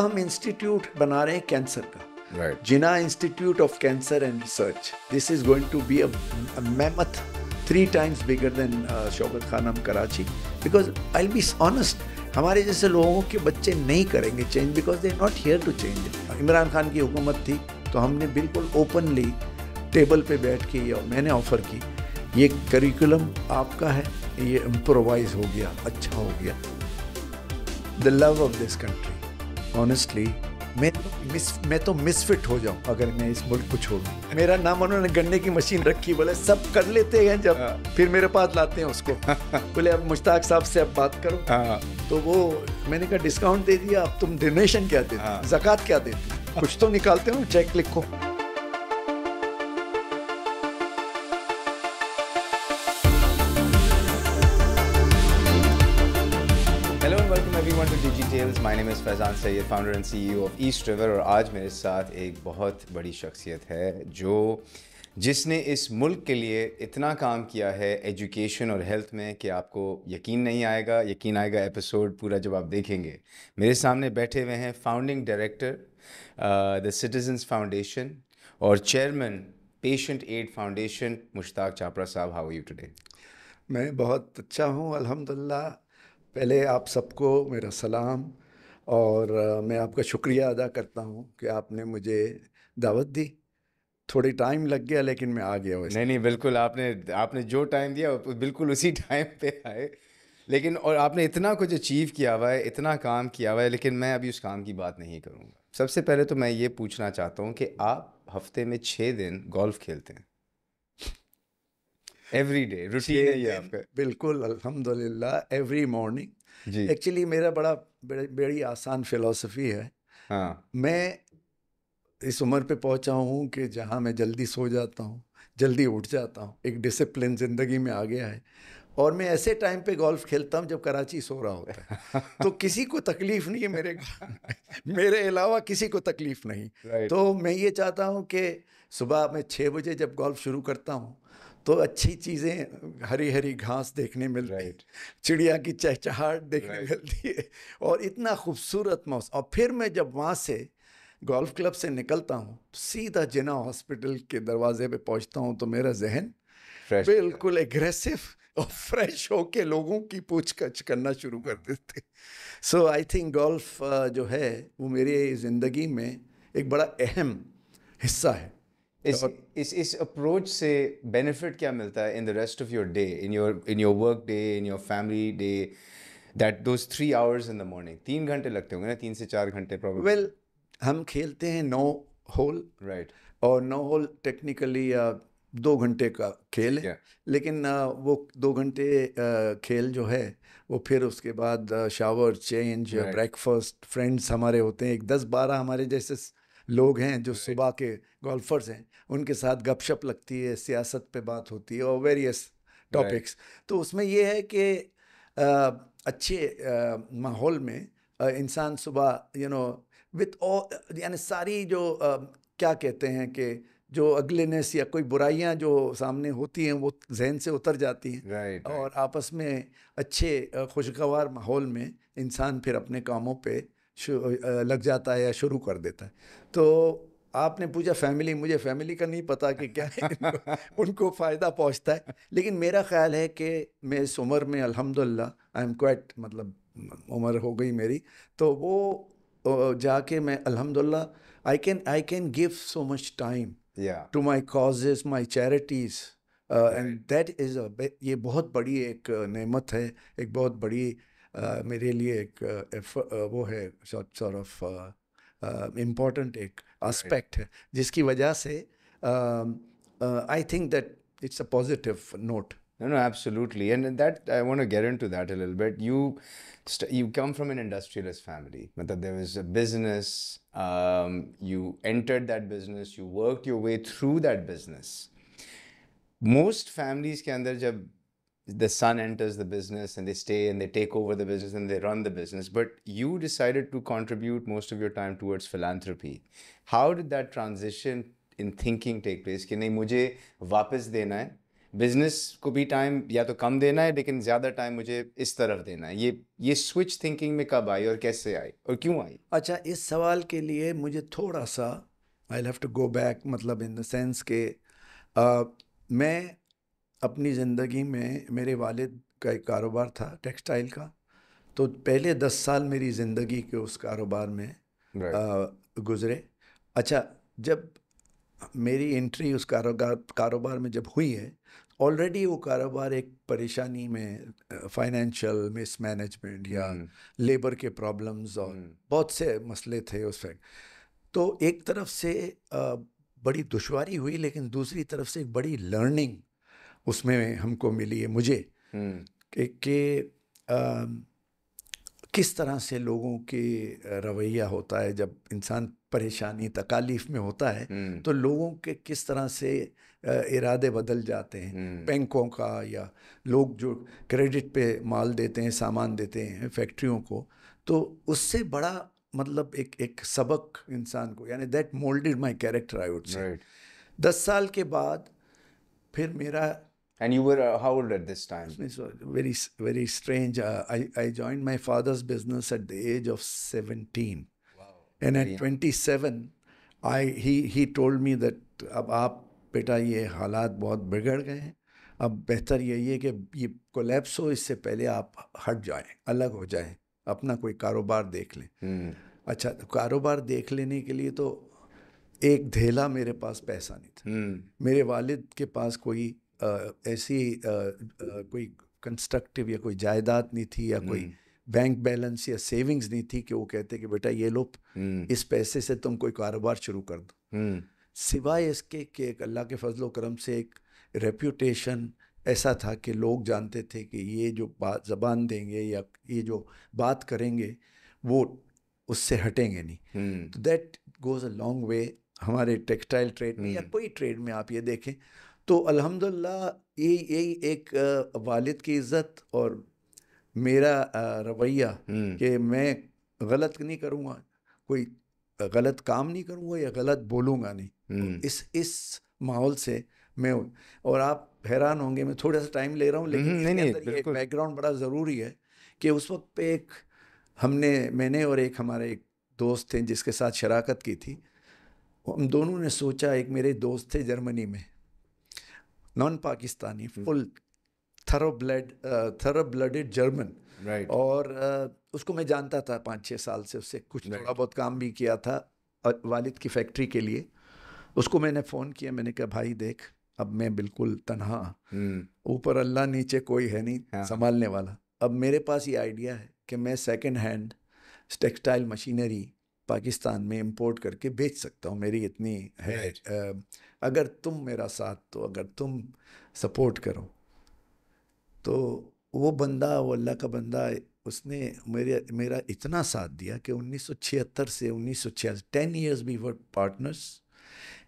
हम इंस्टीट्यूट बना रहे हैं कैंसर का, Jinnah institute of cancer and research. This is going to be a mammoth 3 times bigger than Shaukat Khanum Karachi, because I'll be honest, हमारे जैसे लोगों के बच्चे नहीं करेंगे change, because they are not here to change. Imran Khan की हुकूमत थी तो हमने बिल्कुल ओपनली टेबल पे बैठ के या मैंने ऑफ़र की, ये करिकुलम आपका है, ये इम्प्रोवाइज हो गया, अच्छा हो गया. The love of this country, honestly मैं तो मिसफिट हो जाऊं अगर मैं इस मुल्क को छोड़ दूं. मेरा नाम उन्होंने गन्ने की मशीन रखी, बोले सब कर लेते हैं, जब फिर मेरे पास लाते हैं उसको, बोले अब मुश्ताक साहब से अब बात करो, तो वो मैंने कहा डिस्काउंट दे दिया, अब तुम डोनेशन क्या देते, ज़कात क्या देते, कुछ तो निकालते हो, चेक लिखो. My name is Faizan Sayyed, founder and CEO of East River, और आज मेरे साथ एक बहुत बड़ी शख्सियत है जिसने इस मुल्क के लिए इतना काम किया है एजुकेशन और हेल्थ में कि आपको यकीन नहीं आएगा. यकीन आएगा एपिसोड पूरा जब आप देखेंगे. मेरे सामने बैठे हुए हैं founding director the citizens foundation और chairman patient add foundation Mushtaq Chhapra साहब. How are you today? मैं बहुत अच्छा हूँ अल्हम्दुलिल्लाह. पहले आप सबको मेरा सलाम, और मैं आपका शुक्रिया अदा करता हूँ कि आपने मुझे दावत दी. थोड़ी टाइम लग गया लेकिन मैं आ गया. वैसे नहीं, बिल्कुल आपने जो टाइम दिया बिल्कुल उसी टाइम पे आए, लेकिन और आपने इतना कुछ अचीव किया हुआ है, इतना काम किया हुआ है, लेकिन मैं अभी उस काम की बात नहीं करूँगा. सबसे पहले तो मैं ये पूछना चाहता हूँ कि आप हफ्ते में 6 दिन गोल्फ़ खेलते हैं? एवरी डे रूटीन है ये आपका? बिल्कुल अल्हम्दुलिल्लाह, एवरी मॉर्निंग. एक्चुअली मेरा बड़ी आसान फिलॉसफी है. हाँ. मैं इस उम्र पे पहुंचा हूँ कि जहाँ मैं जल्दी सो जाता हूँ, जल्दी उठ जाता हूँ, एक डिसिप्लिन ज़िंदगी में आ गया है, और मैं ऐसे टाइम पे गोल्फ़ खेलता हूँ जब कराची सो रहा होता है. तो किसी को तकलीफ़ नहीं है, मेरे अलावा किसी को तकलीफ़ नहीं. Right. तो मैं ये चाहता हूँ कि सुबह मैं 6 बजे जब गोल्फ़ शुरू करता हूँ तो अच्छी चीज़ें, हरी हरी घास देखने मिलती है, चिड़िया की चहचहाट देखने मिलती है, और इतना खूबसूरत मौसम. और फिर मैं जब वहाँ से गोल्फ़ क्लब से निकलता हूँ सीधा जिन्ना हॉस्पिटल के दरवाजे पे पहुँचता हूँ, तो मेरा जहन बिल्कुल एग्रेसिव और फ्रेश होके लोगों की पूछताछ करना शुरू कर देते. सो आई थिंक गोल्फ़ जो है वो मेरी ज़िंदगी में एक बड़ा अहम हिस्सा है. इस अप्रोच से बेनिफिट क्या मिलता है in the rest of your day, in your work day, in your family day, that those 3 hours in the morning? 3 घंटे लगते होंगे ना, 3 से 4 घंटे प्रॉब्लम. वेल, हम खेलते हैं 9 होल. राइट. और 9 होल टेक्निकली 2 घंटे का खेल है. लेकिन वो 2 घंटे खेल जो है वो फिर उसके बाद शावर, चेंज, ब्रेकफास्ट, फ्रेंड्स हमारे होते हैं, एक 10-12 हमारे जैसे लोग हैं जो सुबह के गोल्फर्स हैं, उनके साथ गपशप लगती है, सियासत पे बात होती है और वेरियस टॉपिक्स. तो उसमें ये है कि अच्छे माहौल में इंसान सुबह यानी सारी जो क्या कहते हैं कि जो अगलेनेस या कोई बुराइयां जो सामने होती हैं वो जहन से उतर जाती हैं. और आपस में अच्छे खुशगवार माहौल में इंसान फिर अपने कामों पे लग जाता है या शुरू कर देता है. तो आपने पूछा फैमिली, मुझे फैमिली का नहीं पता कि क्या है उनको फ़ायदा पहुंचता है, लेकिन मेरा ख्याल है कि मैं इस उम्र में अल्हम्दुलिल्लाह आई एम क्वाइट, मतलब उम्र हो गई मेरी, तो वो जाके मैं अल्हम्दुलिल्लाह I can give so much time to my causes, my charities, and that is ये बहुत बड़ी एक नेमत है, एक बहुत बड़ी मेरे लिए एक वो है sort of इम्पॉर्टेंट एक एस्पेक्ट है, जिसकी वजह से I think that it's a positive note. No, absolutely, and that I want to get into that a little bit. You come from an industrialist family. Matlab, there was a business. You entered that business. You worked your way through that business. Most families के अंदर जब the son enters the business and they stay and they take over the business and they run the business, but you decided to contribute most of your time towards philanthropy. How did that transition in thinking take place? कि नहीं, मुझे वापस देना है, business को भी time या तो कम देना है लेकिन ज़्यादा टाइम मुझे इस तरफ देना है। ये स्विच थिंकिंग में कब आई और कैसे आई और क्यों आई? अच्छा, इस सवाल के लिए मुझे थोड़ा सा I have to go back, मतलब इन द सेंस के मैं अपनी ज़िंदगी में, मेरे वालिद का एक कारोबार था टेक्सटाइल का, तो पहले 10 साल मेरी ज़िंदगी के उस कारोबार में गुज़रे। अच्छा, जब मेरी एंट्री उस कारोबार में जब हुई है, ऑलरेडी वो कारोबार एक परेशानी में, फाइनेंशियल मिसमैनेजमेंट या लेबर के प्रॉब्लम्स और बहुत से मसले थे उसमें। तो एक तरफ से बड़ी दुश्वारी हुई, लेकिन दूसरी तरफ से एक बड़ी लर्निंग उसमें हमको मिली है मुझे कि किस तरह से लोगों के रवैया होता है जब इंसान परेशानी तकालीफ में होता है, तो लोगों के किस तरह से इरादे बदल जाते हैं। बैंकों का, या लोग जो क्रेडिट पे माल देते हैं, सामान देते हैं फैक्ट्रियों को, तो उससे बड़ा मतलब एक सबक इंसान को, यानी that moulded my character I would say. 10 साल के बाद फिर मेरा And you were how old at this time? Very, very strange. I joined my father's business at the age of 17. Wow. And at 27, he told me that अब आप बेटा ये हालात बहुत बिगड़ गए हैं, अब बेहतर यही है कि ये कोलैप्स हो इससे पहले आप हट जाएं, अलग हो जाएं, अपना कोई कारोबार देख लें। अच्छा, तो कारोबार देख लेने के लिए तो एक धेला मेरे पास पैसा नहीं था। मेरे वालिद के पास कोई कोई कंस्ट्रक्टिव या कोई जायदाद नहीं थी, या कोई बैंक बैलेंस या सेविंग्स नहीं थी कि वो कहते कि बेटा ये लो, इस पैसे से तुम कोई कारोबार शुरू कर दो। सिवाय इसके कि एक अल्लाह के फजलो करम से एक रेप्यूटेशन ऐसा था कि लोग जानते थे कि ये जो बात ज़बान देंगे या ये जो बात करेंगे वो उससे हटेंगे नहीं। तो that goes a long way हमारे टेक्सटाइल ट्रेड में या कोई ट्रेड में आप ये देखें। तो अल्हम्दुलिल्लाह यही एक वालिद की इज़्ज़त और मेरा रवैया कि मैं गलत नहीं करूँगा, कोई गलत काम नहीं करूँगा या गलत बोलूँगा नहीं, इस माहौल से मैं। और आप हैरान होंगे मैं थोड़ा सा टाइम ले रहा हूँ, लेकिन नहीं, बैकग्राउंड बड़ा ज़रूरी है कि उस वक्त पे मैंने और एक हमारे एक दोस्त थे जिसके साथ शराकत की थी, हम दोनों ने सोचा, एक मेरे दोस्त थे जर्मनी में, non Pakistani, full thorough blooded German, और उसको मैं जानता था 5-6 साल से, उससे कुछ थोड़ा बहुत काम भी किया था वालिद की फैक्ट्री के लिए। उसको मैंने फ़ोन किया, मैंने कहा भाई देख अब मैं बिल्कुल तन्हा, ऊपर अल्लाह नीचे कोई है नहीं संभालने वाला, अब मेरे पास ये आइडिया है कि मैं second hand textile machinery Pakistan में इंपोर्ट करके बेच सकता हूँ, मेरी इतनी है, अगर तुम मेरा साथ तो, अगर तुम सपोर्ट करो। तो वो बंदा, वो अल्लाह का बंदा, उसने मेरा इतना साथ दिया कि 1976 से 1986 10 years we were partners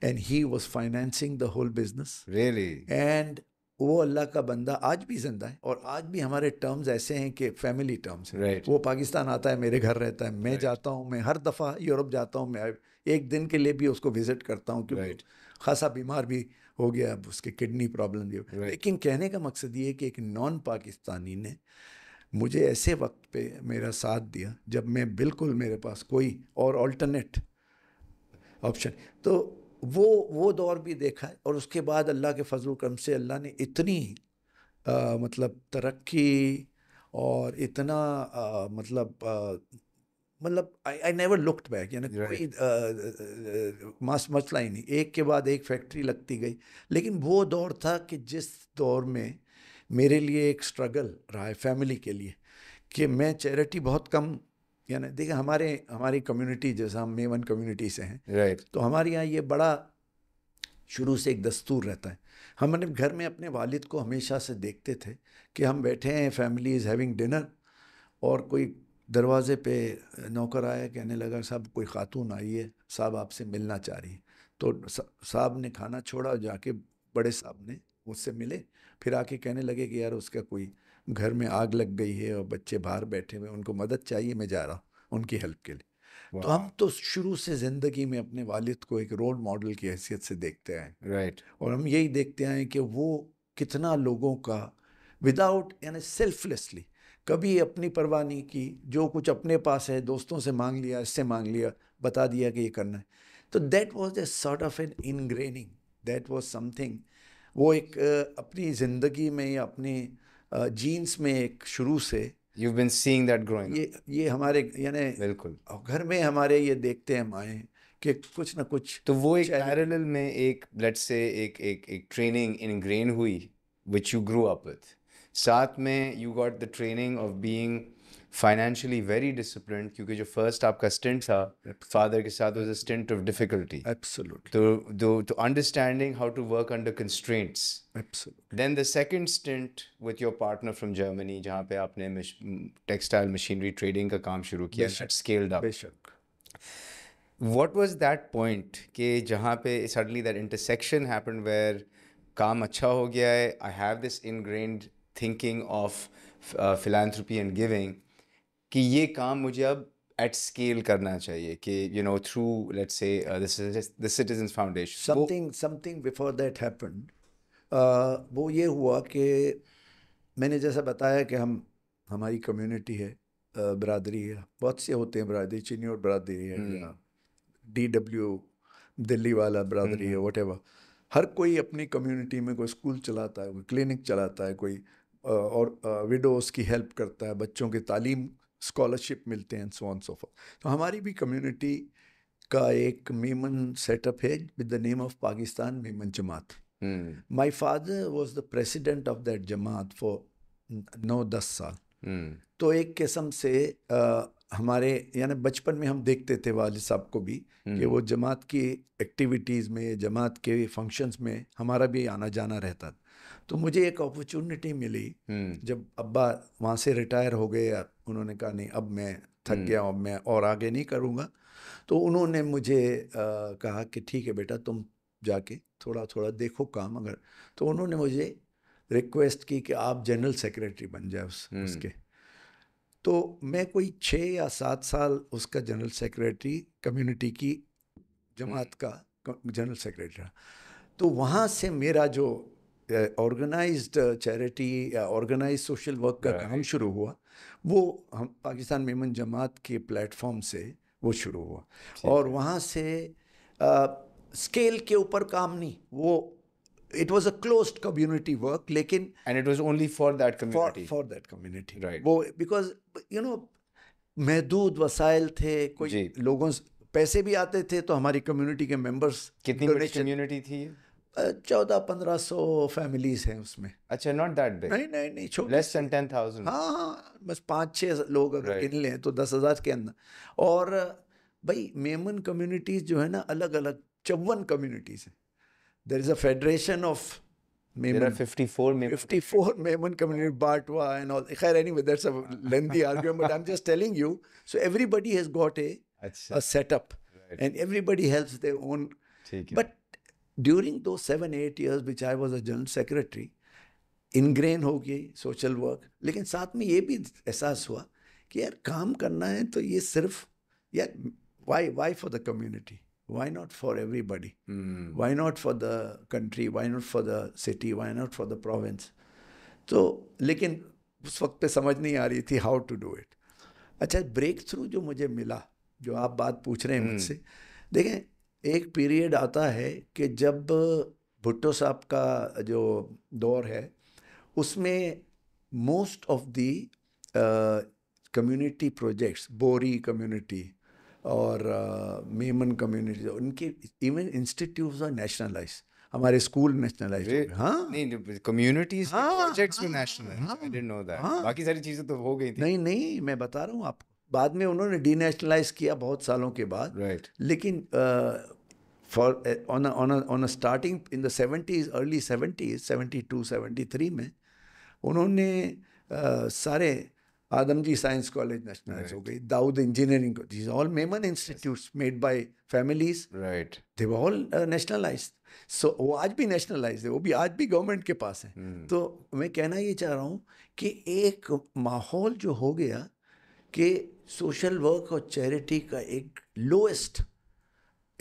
and he was financing the whole business really. And वो अल्लाह का बंदा आज भी ज़िंदा है, और आज भी हमारे टर्म्स ऐसे हैं कि फैमिली टर्म्स हैं। वो पाकिस्तान आता है, मेरे घर रहता है, मैं जाता हूँ, मैं हर दफ़ा यूरोप जाता हूँ, मैं एक दिन के लिए भी उसको विज़िट करता हूँ क्योंकि खासा बीमार भी हो गया, अब उसके किडनी प्रॉब्लम भी हो। लेकिन कहने का मकसद ये है कि एक नॉन पाकिस्तानी ने मुझे ऐसे वक्त पे मेरा साथ दिया जब मैं बिल्कुल, मेरे पास कोई और ऑल्टरनेट ऑप्शन। तो वो दौर भी देखा है, और उसके बाद अल्लाह के फजल करम से अल्लाह ने इतनी मतलब तरक्की और इतना मतलब आई नेवर लुक्ड बैक, यानी कोई मसला ही नहीं, एक के बाद एक फैक्ट्री लगती गई। लेकिन वो दौर था कि जिस दौर में मेरे लिए एक स्ट्रगल रहा है फैमिली के लिए कि मैं चैरिटी बहुत कम, यानी देखिए हमारी कम्युनिटी, जैसा हम मेमन कम्युनिटी से हैं तो हमारे यहाँ ये बड़ा शुरू से एक दस्तूर रहता है। हम अपने घर में अपने वालिद को हमेशा से देखते थे कि हम बैठे हैं, फैमिली इज़ हैविंग डिनर, और कोई दरवाजे पे नौकर आया, कहने लगा साहब कोई खातून आई है, साहब आपसे मिलना चाह रही है। तो साहब ने खाना छोड़ा, जाके बड़े साहब ने उससे मिले, फिर आके कहने लगे कि यार उसका कोई घर में आग लग गई है और बच्चे बाहर बैठे हुए, उनको मदद चाहिए, मैं जा रहा हूँ उनकी हेल्प के लिए। तो हम तो शुरू से ज़िंदगी में अपने वालिद को एक रोल मॉडल की हैसियत से देखते आए और हम यही देखते आए कि वो कितना लोगों का विदाउट यानी सेल्फलेसली, कभी अपनी परवाह नहीं की, जो कुछ अपने पास है दोस्तों से मांग लिया, इससे मांग लिया, बता दिया कि ये करना है। तो that was a sort of an ingraining, that was something, वो एक अपनी ज़िंदगी में या अपने जीन्स में एक शुरू से You've been seeing that growing up. ये हमारे यानी बिल्कुल घर में हमारे ये देखते हैं माएँ कि कुछ ना कुछ, तो वो एक पैरेलल में एक लेट्स से एक ट्रेनिंग इनग्रेन हुई which you grow up with, साथ में you got the training of being financially very disciplined, क्योंकि जो फर्स्ट आपका स्टेंट था फादर के साथ was a stint of difficulty, absolutely, तो understanding how to work under constraints, absolutely, then the second stint with your partner from Germany जहाँ पे आपने टेक्सटाइल मशीनरी ट्रेडिंग का काम शुरू किया, scaled up. What was that point के जहाँ पे suddenly that intersection happened where काम अच्छा हो गया है, I have this ingrained thinking of philanthropy and giving कि ये काम मुझे अब एट स्केल करना चाहिए, कि you know through let's say the citizens foundation, something before that happened. वो ये हुआ कि मैंने जैसा बताया कि हमारी कम्युनिटी है, बरादरी है, बहुत से होते हैं बरादरी, चीनी और बरादरी है, DW दिल्ली वाला बरादरी है, व्हाटएवर, हर कोई अपनी कम्युनिटी में कोई स्कूल चलाता है, कोई क्लिनिक चलाता है, कोई और विडोज़ की हेल्प करता है, बच्चों की तालीम स्कॉलरशिप मिलते हैं, सो ऑन सो फॉर्थ। तो हमारी भी कम्युनिटी का एक मेमन सेटअप है with the name of Pakistan Memon Jamaat. My father was the president of that Jamaat for 9-10 साल। तो एक किस्म से हमारे यानी बचपन में हम देखते थे वालिद साहब को भी कि वो जमात की एक्टिविटीज़ में, जमात के फंक्शंस में हमारा भी आना जाना रहता था। तो मुझे एक अपॉर्चुनिटी मिली जब अब्बा वहाँ से रिटायर हो गए, उन्होंने कहा नहीं अब मैं थक गया, अब मैं और आगे नहीं करूँगा। तो उन्होंने मुझे कहा कि ठीक है बेटा, तुम जाके थोड़ा थोड़ा देखो काम, अगर तो उन्होंने मुझे रिक्वेस्ट की कि आप जनरल सेक्रेटरी बन जाए उसके। तो मैं कोई 6 या 7 साल उसका जनरल सेक्रेटरी, कम्युनिटी की जमात का जनरल सेक्रेटरी। तो वहाँ से मेरा जो ऑर्गेनाइज्ड चैरिटी या ऑर्गेनाइज सोशल वर्क का काम शुरू हुआ, वो हम पाकिस्तान मेमन जमात के प्लेटफॉर्म से वो शुरू हुआ। और वहाँ से स्केल के ऊपर काम नहीं, वो it was a closed community work, lekin and it was only for that community, for that community, right? वो because you know महदूद वसाइल थे, कोई लोगों से पैसे भी आते थे, तो हमारी कम्युनिटी के मेंबर्स, कितनी बड़ी कम्युनिटी थी, 1400-1500 फैमिलीज हैं उसमें। अच्छा, नॉट दैट बिग, नहीं छोटी, लेस देन 10,000। हाँ, बस 5-6 लोग अगर गिन लें तो 10,000 के अंदर। और भाई मेमन कम्युनिटीज जो है ना, अलग अलग 54 कम्युनिटीज हैं। There is a federation of Memon. There are 54 Memon community, Batwa and all. Khair, anyway, that's a lengthy argument, but I'm just telling you. So everybody has got a setup, right, and everybody helps their own. But during those 7-8 years, which I was a general secretary, ingrained हो गई social work. लेकिन साथ में ये भी एहसास हुआ कि यार काम करना है तो ये सिर्फ यार why for the community? Why not for everybody? Why not for the country? Why not for the city? Why not for the province? तो लेकिन उस वक्त पे समझ नहीं आ रही थी how to do it. अच्छा, ब्रेक थ्रू जो मुझे मिला, जो आप बात पूछ रहे हैं मुझसे, देखें एक पीरियड आता है कि जब भुट्टो साहब का जो दौर है उसमें most of the community projects, Bohri community और मेमन कम्युनिटी, उनके इवन इंस्टीट्यूट्स आर नेशनलाइज, हमारे स्कूल नेशनलाइज, हाँ नहीं कम्युनिटीज प्रोजेक्ट्स में national, I didn't know that, बाकी सारी चीज़ें तो हो गई थी। नहीं, मैं बता रहा हूँ आपको, बाद में उन्होंने डीनेशनलाइज किया बहुत सालों के बाद, राइट। लेकिन for on a starting in the 70s, early 70s, 72-73 में उन्होंने सारे आदमजी साइंस कॉलेज नेशनलाइज हो गई, Dawood engineering, these all Memon institutes made by families, right, they were all nationalised. So वो आज भी नेशनलाइज्ड है, वो भी आज भी गवर्नमेंट के पास है। तो मैं कहना ये चाह रहा हूँ कि एक माहौल जो हो गया कि सोशल वर्क और चैरिटी का एक लोएस्ट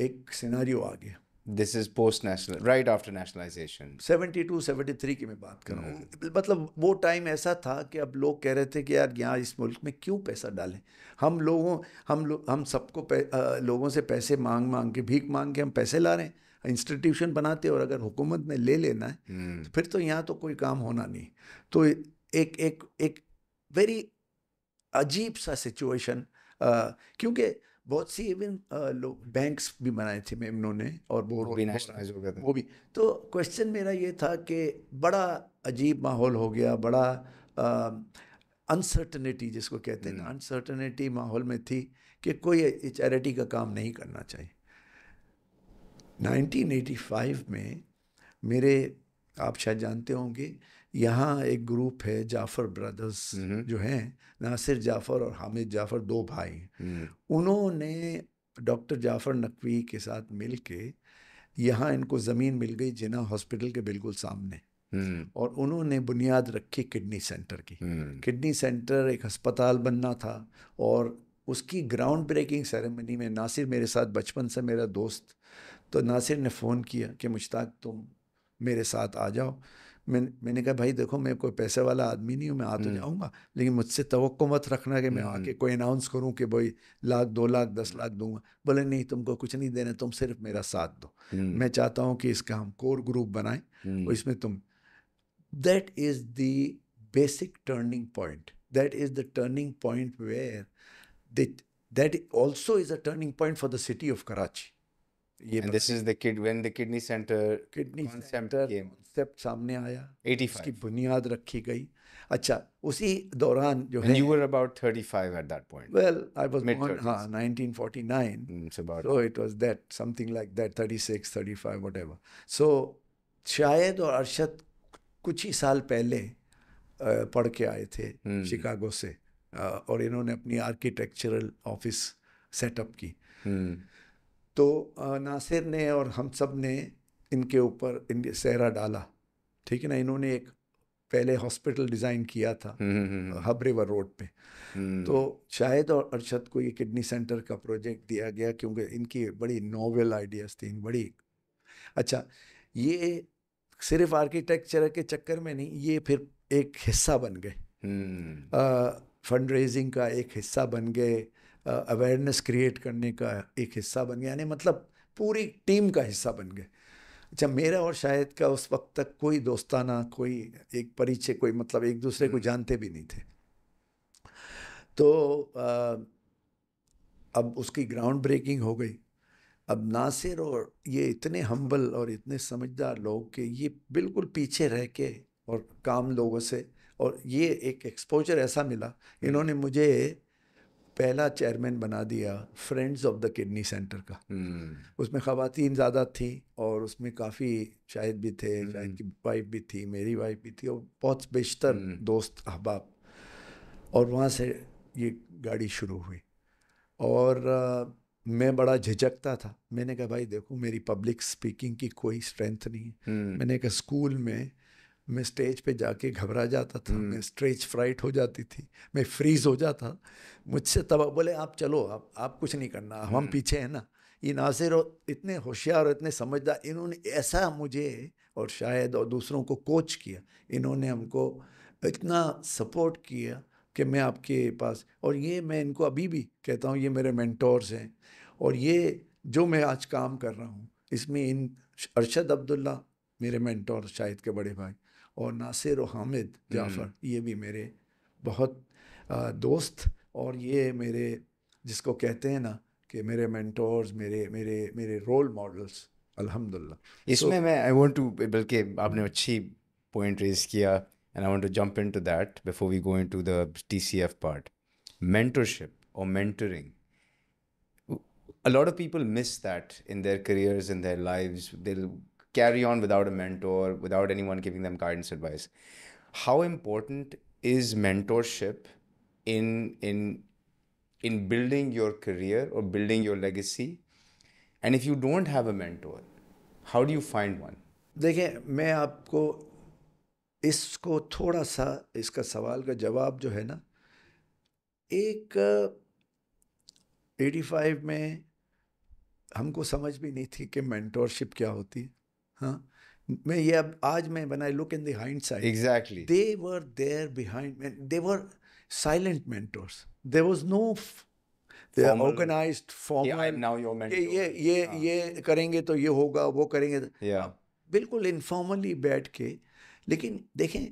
एक सिनेरियो आ गया। This is post national, right after nationalization. 72-73 की मैं बात कर रहा हूँ, मतलब वो टाइम ऐसा था कि अब लोग कह रहे थे कि यार यहाँ इस मुल्क में क्यों पैसा डालें, हम सबको लोगों से पैसे मांग के भीख मांग के हम पैसे ला रहे हैं, इंस्टीट्यूशन बनाते और अगर हुकूमत ने ले लेना है तो फिर तो यहाँ तो कोई काम होना नहीं। तो एक वेरी अजीब सा सिचुएशन, क्योंकि बहुत सी इवन बैंक्स भी बनाए थे मेमनों ने और वो भी। तो क्वेश्चन मेरा ये था कि बड़ा अजीब माहौल हो गया, बड़ा अनसर्टनिटी जिसको कहते हैं, अनसर्टनिटी माहौल में थी कि कोई चैरिटी का काम नहीं करना चाहिए। 1985 में मेरे, आप शायद जानते होंगे, यहाँ एक ग्रुप है जाफ़र ब्रदर्स जो हैं, नासिर जाफ़र और हामिद जाफ़र, दो भाई, उन्होंने डॉक्टर जाफ़र नकवी के साथ मिल के यहाँ इनको ज़मीन मिल गई जिन्ना हॉस्पिटल के बिल्कुल सामने, और उन्होंने बुनियाद रखी किडनी सेंटर की। किडनी सेंटर एक अस्पताल बनना था और उसकी ग्राउंड ब्रेकिंग सेरेमनी में नासिर मेरे साथ बचपन से मेरा दोस्त, तो नासिर ने फ़ोन किया कि मुश्ताक तुम मेरे साथ आ जाओ। मैंने कहा भाई देखो मैं कोई पैसे वाला आदमी नहीं हूँ, मैं आ तो जाऊँगा लेकिन मुझसे तवक्को मत रखना कि मैं आके कोई अनाउंस करूँ कि भाई 1 लाख 2 लाख 10 लाख दूंगा। बोले नहीं तुमको कुछ नहीं देना, तुम सिर्फ मेरा साथ दो, मैं चाहता हूँ कि इसका हम कोर ग्रुप बनाएं और इसमें तुम। That is the basic turning point, that is the turning point where that also is a turning point for the city of Karachi. And this is the kid when the kidney center concept सामने आया, 85 उसकी बुनियाद रखी गई। अच्छा उसी दौरान जो है, you were about 35 at that point. Well, I was born 1949, so it was that something like that, 36, 35, whatever. So शायद और अरशद कुछ ही साल पहले पढ़ के आए थे शिकागो से, और इन्होंने अपनी आर्किटेक्चरल ऑफिस सेटअप की। तो नासिर ने और हम सब ने इनके ऊपर सेहरा डाला, ठीक है ना। इन्होंने एक पहले हॉस्पिटल डिज़ाइन किया था हब रिवर रोड पे, तो शायद और अरशद को ये किडनी सेंटर का प्रोजेक्ट दिया गया क्योंकि इनकी बड़ी नोवेल आइडियाज़ थी, बड़ी। अच्छा ये सिर्फ आर्किटेक्चर के चक्कर में नहीं, ये फिर एक हिस्सा बन गए, फंड रेजिंग का एक हिस्सा बन गए, अवेयरनेस क्रिएट करने का एक हिस्सा बन गया, यानी मतलब पूरी टीम का हिस्सा बन गए। अच्छा मेरा और शाहिद का उस वक्त तक कोई दोस्ताना, कोई एक परिचय, कोई मतलब एक दूसरे को जानते भी नहीं थे। तो अब उसकी ग्राउंड ब्रेकिंग हो गई। अब नासिर और ये इतने हम्बल और इतने समझदार लोग कि ये बिल्कुल पीछे रह के और काम लोगों से, और ये एक एक्सपोजर ऐसा मिला, इन्होंने मुझे पहला चेयरमैन बना दिया friends of the kidney centre का। उसमें ख़वातीन ज़्यादा थी और उसमें काफ़ी शाहिद भी थे, शाहिद की वाइफ भी थी, मेरी वाइफ भी थी, और बहुत बेशतर दोस्त अहबाब। और वहाँ से ये गाड़ी शुरू हुई। और मैं बड़ा झिझकता था, मैंने कहा भाई देखो मेरी पब्लिक स्पीकिंग की कोई स्ट्रेंथ नहीं है। मैंने कहा स्कूल में मैं स्टेज पे जाके घबरा जाता था, मैं स्टेज फ्राइट हो जाती थी, मैं फ्रीज हो जाता। मुझसे तब बोले आप चलो, आप कुछ नहीं करना, हम पीछे हैं ना। ये नासिर इतने होशियार और इतने समझदार, इन्होंने ऐसा मुझे और शायद और दूसरों को कोच किया, इन्होंने हमको इतना सपोर्ट किया कि मैं आपके पास, और ये मैं इनको अभी भी कहता हूँ ये मेरे मेंटोर्स हैं। और ये जो मैं आज काम कर रहा हूँ इसमें इन अरशद अब्दुल्ला मेरे मेंटोर, शाहिद के बड़े भाई, और नासिर और हामिद जाफ़र ये भी मेरे बहुत दोस्त, और ये मेरे जिसको कहते हैं ना कि मेरे मेंटोर्स, मेरे मेरे मेरे रोल मॉडल्स अल्हम्दुलिल्लाह। इसमें मैं आई वांट टू, बल्कि आपने अच्छी पॉइंट रेज किया and I want to jump into that before we go into the TCF part. Mentorship और mentoring, a lot of people miss that in their careers, in their lives, they carry on without a mentor, without anyone giving them guidance, advice. How important is mentorship in building your career or building your legacy? And if you don't have a mentor, how do you find one? देखें, मैं आपको इसको थोड़ा सा, इसका सवाल का जवाब जो है ना, एक 85 में हमको समझ भी नहीं थी कि मेंटोरशिप क्या होती है. हाँ मैं ये अब आज मैं when I look in the hindsight exactly they were there behind and they were silent mentors. There was no formal, organized formal yeah, now your mentor ये करेंगे तो ये होगा वो करेंगे yeah. बिल्कुल इनफॉर्मली बैठ के. लेकिन देखें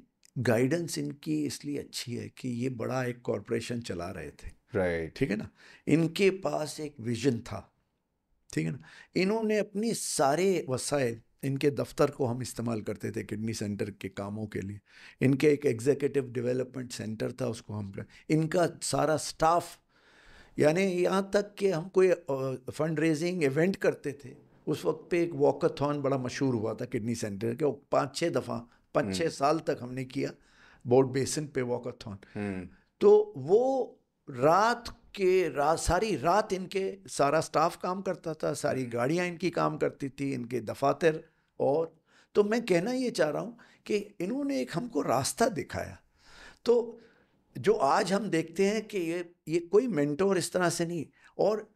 गाइडेंस इनकी इसलिए अच्छी है कि ये बड़ा एक कॉरपोरेशन चला रहे थे right. ठीक है ना. इनके पास एक विजन था ठीक है ना. इन्होंने अपने सारे वसाइल इनके दफ्तर को हम इस्तेमाल करते थे किडनी सेंटर के कामों के लिए. इनके एक एग्जीक्यूटिव डेवलपमेंट सेंटर था उसको हम इनका सारा स्टाफ यानी यहाँ तक कि हम कोई फंड रेजिंग इवेंट करते थे उस वक्त पे एक वॉकथॉन बड़ा मशहूर हुआ था किडनी सेंटर के. 5-6 साल तक हमने किया बोर्ड बेसिन पे वॉकथॉन. तो वो सारी रात इनके सारा स्टाफ काम करता था, सारी गाड़ियाँ इनकी काम करती थी, इनके दफातर. और तो मैं कहना ये चाह रहा हूँ कि इन्होंने एक हमको रास्ता दिखाया. तो जो आज हम देखते हैं कि ये कोई मेंटोर इस तरह से नहीं. और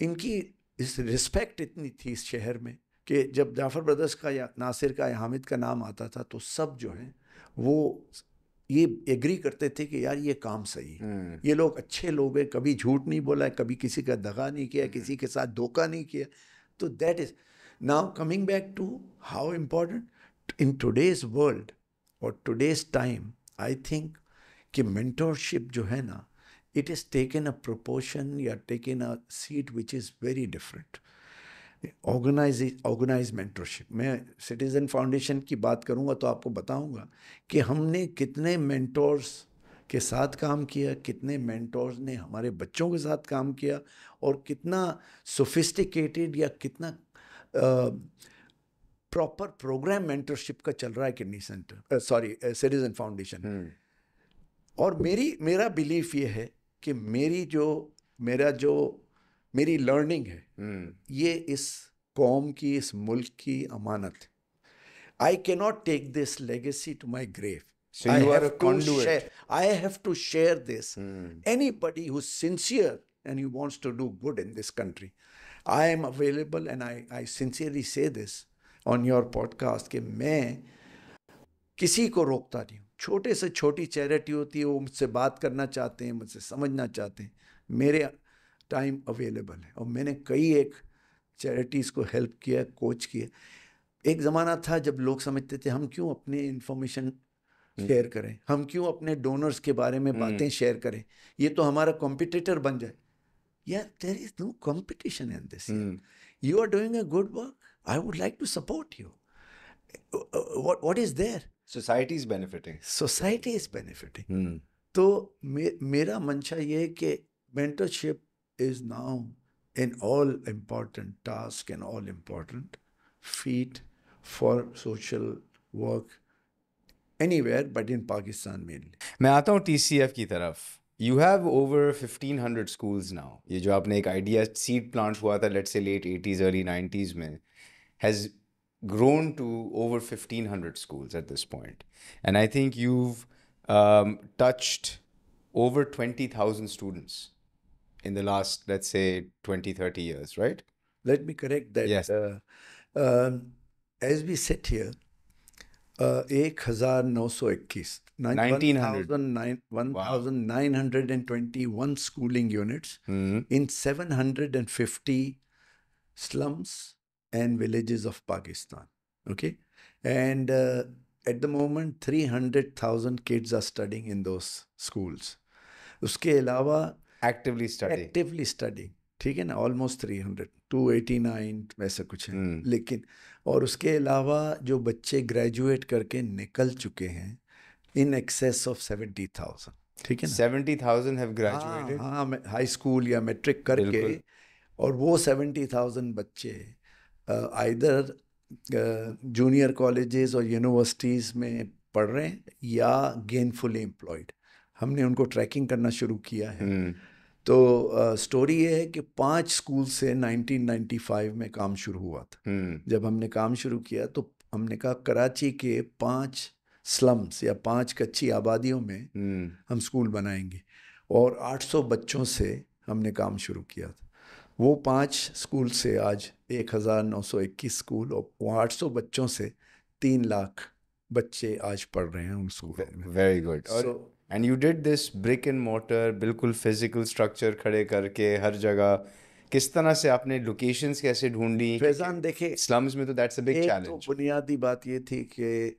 इनकी इस रिस्पेक्ट इतनी थी इस शहर में कि जब जाफ़र ब्रदर्स का या नासिर का या हामिद का नाम आता था तो सब जो हैं वो ये एग्री करते थे कि यार ये काम सही है, ये लोग अच्छे लोग हैं, कभी झूठ नहीं बोला, कभी किसी का दगा नहीं किया, किसी के साथ धोखा नहीं किया. तो that is now coming back to how important in today's world और टुडेज़ टाइम आई थिंक कि मेंटोरशिप जो है ना it is taken a proportion या taken a seat which is very different. Organise mentorship मैं सिटीज़न फाउंडेशन की बात करूंगा तो आपको बताऊंगा कि हमने कितने मेंटोर्स के साथ काम किया, कितने मेंटोर्स ने हमारे बच्चों के साथ काम किया और कितना सोफिस्टिकेटेड या कितना प्रॉपर प्रोग्राम मेंटरशिप का चल रहा है kidney centre sorry citizen foundation. और मेरा बिलीफ ये है कि मेरी लर्निंग है ये इस कौम की इस मुल्क की अमानत. I can not take this legacy to my grave. I have to share this anybody who is sincere and who wants to do good in this country. I am available and I sincerely say this on your podcast कि मैं किसी को रोकता नहीं हूँ. छोटे से छोटी चैरिटी होती है वो मुझसे बात करना चाहते हैं, मुझसे समझना चाहते हैं, मेरे टाइम अवेलेबल है. और मैंने कई एक चैरिटीज़ को हेल्प किया, कोच किया. एक ज़माना था जब लोग समझते थे हम क्यों अपने इंफॉर्मेशन शेयर करें, हम क्यों अपने डोनर्स के बारे में बातें शेयर करें, ये तो हमारा कॉम्पिटिटर बन जाए. यार there is no competition in this. You are doing a good work, I would like to support you. What is there, society is benefiting, society is benefiting. तो मेरा मंशा ये है कि mentorship is now an all-important task and all-important feat for social work anywhere but in Pakistan mainly. मैं आता हूँ TCF की तरफ. You have over 1500 schools now. ये जो आपने एक idea seed plant हुआ था let's say late 80s early 90s में has grown to over 1500 schools at this point. And I think you've touched over 20,000 students in the last, let's say, 20, 30 years, right? Let me correct that. Yes. As we sit here, 1,921 schooling units in 750 slums and villages of Pakistan, okay? And at the moment, 300,000 kids are studying in those schools. Uske alawa, actively study ठीक है ना. Almost 300, 289 वैसा कुछ है. लेकिन और उसके अलावा जो बच्चे ग्रेजुएट करके निकल चुके हैं इन एक्सेस ऑफ 70,000 ठीक है ना. 70,000 हैव ग्रेजुएटेड हाँ हाई स्कूल या मैट्रिक करके. और वो 70,000 बच्चे आइदर जूनियर कॉलेजेस और यूनिवर्सिटीज़ में पढ़ रहे हैं या गेनफुली एम्प्लॉयड. हमने उनको ट्रैकिंग करना शुरू किया है. तो स्टोरी ये है कि 5 स्कूल से 1995 में काम शुरू हुआ था. जब हमने काम शुरू किया तो हमने कहा कराची के 5 स्लम्स या 5 कच्ची आबादियों में हम स्कूल बनाएंगे. और 800 बच्चों से हमने काम शुरू किया था. वो 5 स्कूल से आज 1921 स्कूल और 800 बच्चों से 3 लाख बच्चे आज पढ़ रहे हैं उन स्कूलों में। Very good. And you did this brick and mortar, बिल्कुल फिजिकल स्ट्रक्चर खड़े करके हर जगह। किस तरह से आपने लोकेशंस कैसे ढूंढ ली? फैजान देखे स्लम्स में तो दैट्स अ बिग चैलेंज। तो बुनियादी बात ये थी कि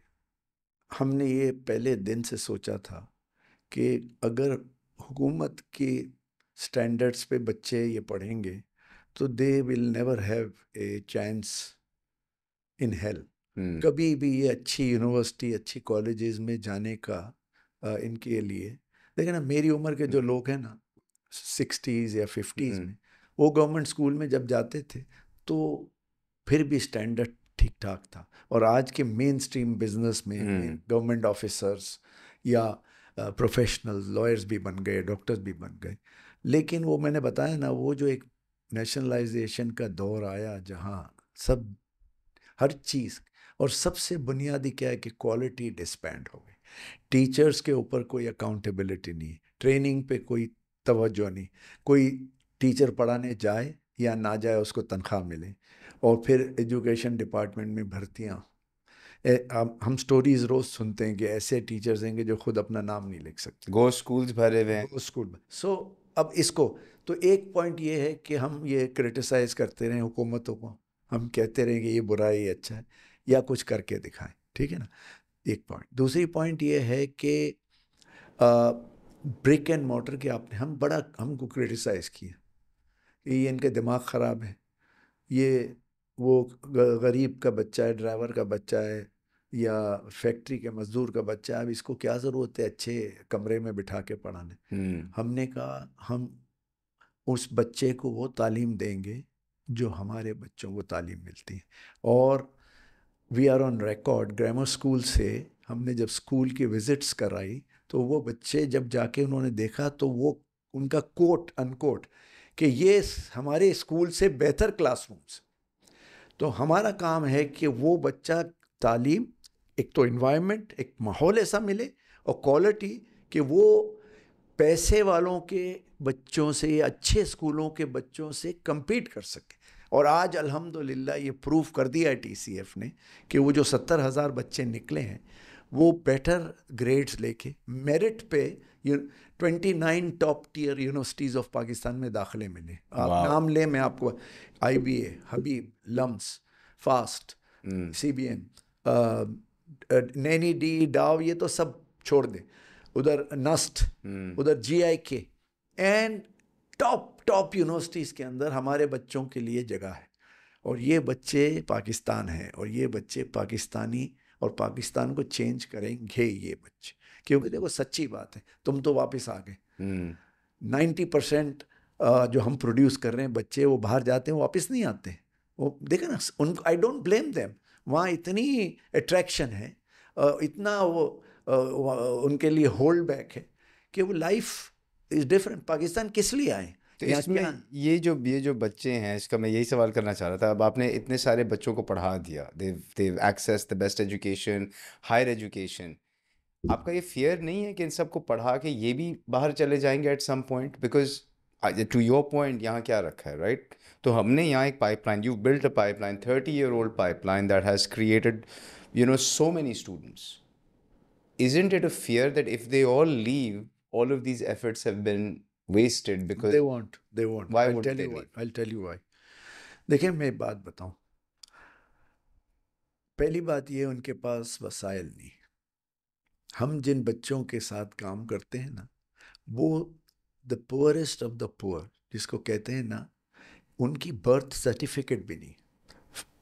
हमने ये पहले दिन से सोचा था कि अगर हुकूमत की स्टैंडर्ड्स पे बच्चे ये पढ़ेंगे तो they will never have a chance in hell. कभी भी ये अच्छी यूनिवर्सिटी, अच्छी कॉलेजेस में जाने का इनके लिए, लेकिन ना मेरी उम्र के जो लोग हैं ना 60s या 50s में, वो गवर्नमेंट स्कूल में जब जाते थे तो फिर भी स्टैंडर्ड ठीक ठाक था। और आज के मेन स्ट्रीम बिजनेस में गवर्नमेंट ऑफिसर्स या प्रोफेशनल लॉयर्स भी बन गए, डॉक्टर्स भी बन गए। लेकिन वो मैंने बताया ना, वो जो एक नेशनलाइजेशन का दौर आया जहाँ सब हर चीज़, और सबसे बुनियादी क्या है कि क्वालिटी डिस्पैंड हो गई। टीचर्स के ऊपर कोई अकाउंटेबिलिटी नहीं, ट्रेनिंग पे कोई तवज्जो नहीं, कोई टीचर पढ़ाने जाए या ना जाए उसको तनख्वाह मिले। और फिर एजुकेशन डिपार्टमेंट में भर्तियाँ, हम स्टोरीज़ रोज़ सुनते हैं कि ऐसे टीचर्स होंगे जो खुद अपना नाम नहीं लिख सकते, गो स्कूल्स भरे हुए हैं स्कूल। सो अब इसको तो एक पॉइंट ये है कि हम ये क्रिटिसाइज करते रहें हुकूमतों को, हम कहते रहें कि ये बुरा है ये अच्छा है, या कुछ करके दिखाएं, ठीक है ना, एक पॉइंट। दूसरी पॉइंट ये है कि ब्रिक एंड मोटर के आपने हम बड़ा हमको क्रिटिसाइज़ किया, ये इनके दिमाग ख़राब है, ये वो गरीब का बच्चा है, ड्राइवर का बच्चा है या फैक्ट्री के मज़दूर का बच्चा है, अब इसको क्या ज़रूरत है अच्छे कमरे में बिठा के पढ़ाने। हमने कहा हम उस बच्चे को वो तालीम देंगे जो हमारे बच्चों को तालीम मिलती है। और we are on record, grammar school से हमने जब स्कूल की विज़िट्स कराई तो वो बच्चे जब जाके उन्होंने देखा तो वो उनका कोट अनकोट कि ये हमारे स्कूल से बेहतर क्लासरूम्स। तो हमारा काम है कि वो बच्चा तालीम, एक तो इन्वायरमेंट, एक माहौल ऐसा मिले, और क्वालिटी कि वो पैसे वालों के बच्चों से या अच्छे स्कूलों के बच्चों से कम्पीट कर सके। और आज अल्हम्दुलिल्लाह ये प्रूफ कर दिया है TCF ने कि वो जो 70,000 बच्चे निकले हैं वो बेटर ग्रेड्स लेके मेरिट पे 29 top tier universities of Pakistan में दाखिले मिले। आप नाम लें, मैं आपको IBA, Habib, LUMS, FAST, CBM, नैनी डी डाव, ये तो सब छोड़ दें, उधर नस्ट, उधर GIK एंड टॉप यूनिवर्सिटीज़ के अंदर हमारे बच्चों के लिए जगह है। और ये बच्चे पाकिस्तान हैं और ये बच्चे पाकिस्तानी और पाकिस्तान को चेंज करेंगे ये बच्चे, क्योंकि देखो सच्ची बात है, तुम तो वापस आ गए। 90% जो हम प्रोड्यूस कर रहे हैं बच्चे, वो बाहर जाते हैं, वापस नहीं आते। वो देखे ना उनको, आई डोंट ब्लेम देम, वहाँ इतनी अट्रैक्शन है, इतना वो उनके लिए होल्ड बैक है कि वो लाइफ इज़ डिफरेंट। पाकिस्तान किस लिए आए? तो इसमें ये जो बच्चे हैं, इसका मैं यही सवाल करना चाह रहा था। अब आपने इतने सारे बच्चों को पढ़ा दिया, they've access the best education, higher education, आपका ये फियर नहीं है कि इन सबको पढ़ा के ये भी बाहर चले जाएंगे at some point? Because to your point, यहाँ क्या रखा है, राइट? तो हमने यहाँ एक pipeline, you built a pipeline, 30-year-old pipeline that has created you know so many students. Isn't it a fear that if they all leave, all of these efforts have been wasted? Because they won't. They won't. Why would they leave? I'll tell you why. देखिए मैं बात बताऊं। पहली बात ये, उनके पास वसाइल नहीं। हम जिन बच्चों के साथ काम करते हैं ना, वो the poorest of the poor, जिसको कहते हैं ना, उनकी बर्थ सर्टिफिकेट भी नहीं,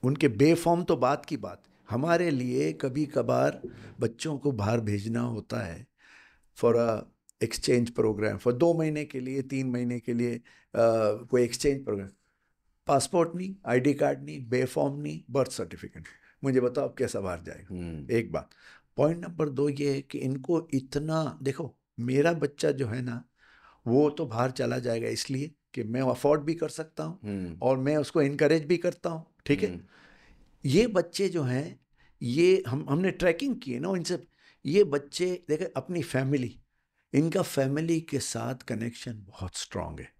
उनके बेफॉर्म तो बात की बात। हमारे लिए कभी कभार बच्चों को बाहर भेजना होता है for a exchange programme, for 2 महीने के लिए, 3 महीने के लिए, कोई एक्सचेंज प्रोग्राम। पासपोर्ट नहीं, ID कार्ड नहीं, बेफॉर्म नहीं, बर्थ सर्टिफिकेट। मुझे बताओ आप कैसा बाहर जाएगा? एक बात। पॉइंट नंबर 2 ये है कि इनको इतना, देखो मेरा बच्चा जो है ना वो तो बाहर चला जाएगा इसलिए कि मैं अफोर्ड भी कर सकता हूँ और मैं उसको इनकरेज भी करता हूँ, ठीक है। ये बच्चे जो हैं, ये हमने ट्रैकिंग की है ना इनसे। ये बच्चे देखें, अपनी फैमिली, इनका फैमिली के साथ कनेक्शन बहुत स्ट्रांग है।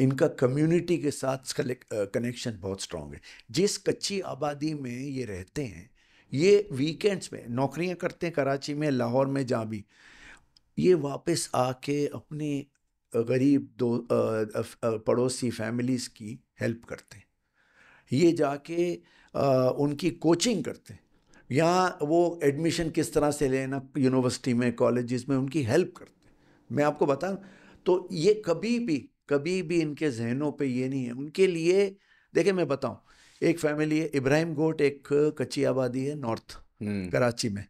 इनका कम्युनिटी के साथ कनेक्शन बहुत स्ट्रॉन्ग है। जिस कच्ची आबादी में ये रहते हैं, ये वीकेंड्स में नौकरियां करते हैं कराची में, लाहौर में, जहाँ भी। ये वापस आके अपने गरीब पड़ोसी फैमिलीज़ की हेल्प करते हैं। ये जाके उनकी कोचिंग करते हैं, यहाँ वो एडमिशन किस तरह से लेना यूनिवर्सिटी में, कॉलेजेस में, उनकी हेल्प करते हैं। मैं आपको बता रहा, तो ये कभी भी इनके जहनों पे ये नहीं है। उनके लिए देखिए, मैं बताऊँ, एक फैमिली है इब्राहिम गोट, एक कच्ची आबादी है नॉर्थ कराची में।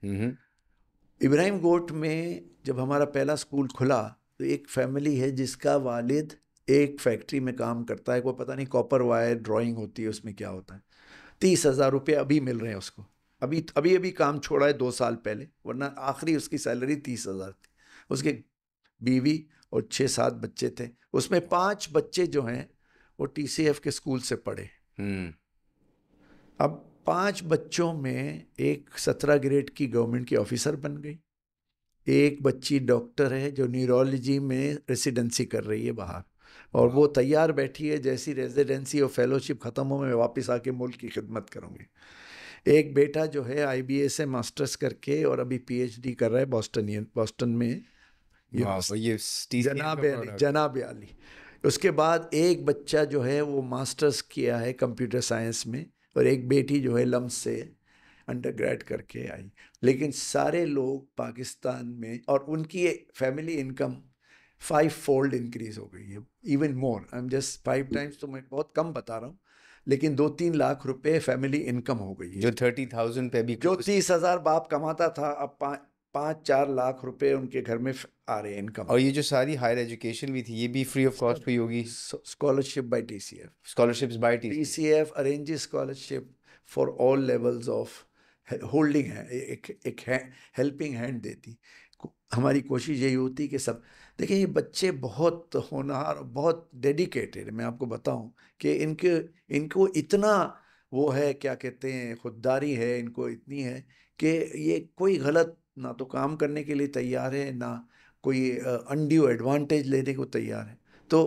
इब्राहिम गोट में जब हमारा पहला स्कूल खुला तो एक फैमिली है जिसका वालिद एक फैक्ट्री में काम करता है, वो पता नहीं कॉपर वायर ड्राइंग होती है उसमें क्या होता है। 30,000 रुपये अभी मिल रहे हैं उसको, अभी अभी अभी काम छोड़ा है 2 साल पहले, वरना आखिरी उसकी सैलरी 30,000 थी। उसके बीवी और 6-7 बच्चे थे, उसमें 5 बच्चे जो हैं वो TCF के स्कूल से पढ़े। अब 5 बच्चों में एक 17 ग्रेड की गवर्नमेंट की ऑफिसर बन गई, एक बच्ची डॉक्टर है जो न्यूरोलॉजी में रेसिडेंसी कर रही है बाहर, और वो तैयार बैठी है जैसी रेजिडेंसी और फेलोशिप ख़त्म हो मैं वापस आके मुल्क की खिदमत करूँगी। एक बेटा जो है IBA से मास्टर्स करके और अभी PhD कर रहा है बॉस्टन में, जनाब अली। उसके बाद एक बच्चा जो है वो मास्टर्स किया है कंप्यूटर साइंस में, और एक बेटी जो है LUMS से अंडरग्रेड करके आई। लेकिन सारे लोग पाकिस्तान में, और उनकी फैमिली इनकम 5 फोल्ड इंक्रीज़ हो गई है, even more, I am just 5 times, तो मैं बहुत कम बता रहा हूँ, लेकिन 2-3 लाख रुपए फैमिली इनकम हो गई है। जो 30,000 पे भी, जो 30,000 बाप कमाता था, अब 5-4 लाख रुपए उनके घर में आ रहे हैं इनकम। और ये जो सारी हायर एजुकेशन भी थी, ये भी फ्री ऑफ कॉस्ट हुई होगी। Scholarship by TCF, scholarships by TCF arrange scholarship for all levels of holding है, एक हेल्पिंग हैंड देती। हमारी कोशिश यही होती कि सब देखिए, ये बच्चे बहुत होनहार, बहुत डेडिकेटेड। मैं आपको बताऊं कि इनको इतना वो है, क्या कहते हैं, खुददारी है इनको इतनी है कि ये कोई गलत ना तो काम करने के लिए तैयार है, ना कोई अनड्यू एडवांटेज लेने को तैयार है। तो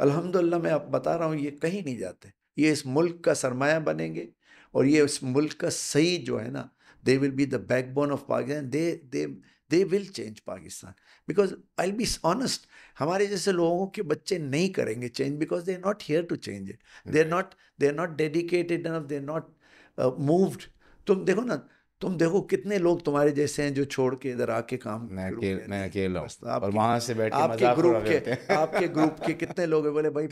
अल्हम्दुलिल्लाह मैं आप बता रहा हूँ, ये कहीं नहीं जाते, ये इस मुल्क का सरमाया बनेंगे, और ये इस मुल्क का सही जो है ना, they will be the backbone of Pakistan, they will change Pakistan, because I will be honest, हमारे जैसे लोगों के बच्चे नहीं करेंगे change, because they are not here to change it, they are not dedicated enough, they are not moved. तुम देखो कितने लोग तुम्हारे जैसे हैं जो छोड़ के इधर आके काम, मैं अकेला और वहाँ से बैठ के मजाक उड़ा रहे थे। आपके ग्रुप के कितने लोग हैं, बोले भाई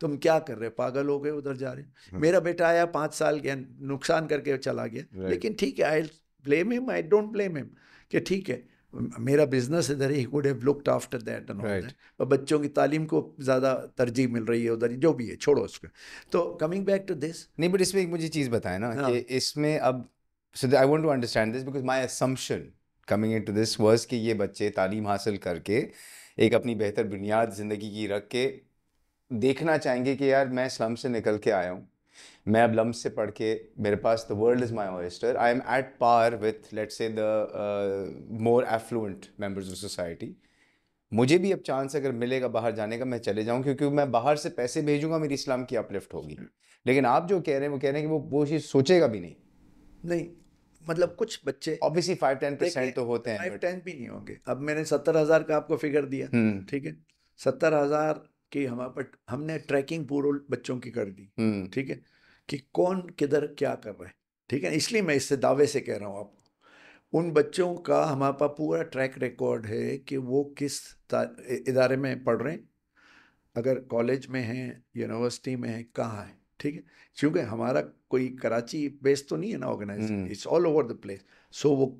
तुम क्या कर रहे हो, पागल हो गए, उधर जा रहे। मेरा बेटा आया 5 साल के, नुकसान करके चला गया, लेकिन ठीक है, I blame him, I don't blame him, कि ठीक है मेरा बिजनेस इधर ही would have looked after that and all that, और बच्चों की तालीम को ज़्यादा तरजीह मिल रही है उधर, जो भी है छोड़ो उसको। तो कमिंग बैक टू दिस, नहीं बट इसमें एक मुझे चीज़ बताएं ना कि इसमें अब, so I want to understand this because my assumption coming into this was कि ये बच्चे तालीम हासिल करके एक अपनी बेहतर बुनियाद ज़िंदगी की रख के देखना चाहेंगे कि यार मैं स्लम से निकल के आया हूँ, मैं अब LUMS से पढ़ के, मेरे पास the world is my oyster, I am at par with let's say the more affluent members of society, मुझे भी अब चांस अगर मिलेगा बाहर जाने का मैं चले जाऊँ, क्योंकि मैं बाहर से पैसे भेजूँगा, मेरी इस्लाम की अपलिफ्ट होगी। लेकिन आप जो कह रहे हैं वो कह रहे हैं कि वो चीज़ सोचेगा भी नहीं, मतलब कुछ बच्चे ऑब्वियसली 5-10% तो होते हैं, 5-10 भी नहीं होंगे। अब मैंने 70,000 का आपको फिगर दिया, ठीक है, 70,000 कि हमने ट्रैकिंग पूरे बच्चों की कर दी, ठीक है, कि कौन किधर क्या कर रहा है, ठीक है। इसलिए मैं इससे दावे से कह रहा हूँ आपको, उन बच्चों का हमारे पास पूरा ट्रैक रिकॉर्ड है कि वो किस इदारे में पढ़ रहे हैं, अगर कॉलेज में हैं, यूनिवर्सिटी में हैं, कहाँ है, ठीक है, क्योंकि हमारा कोई कराची बेस्ड तो नहीं है ना organisation, it's all over the place, so वो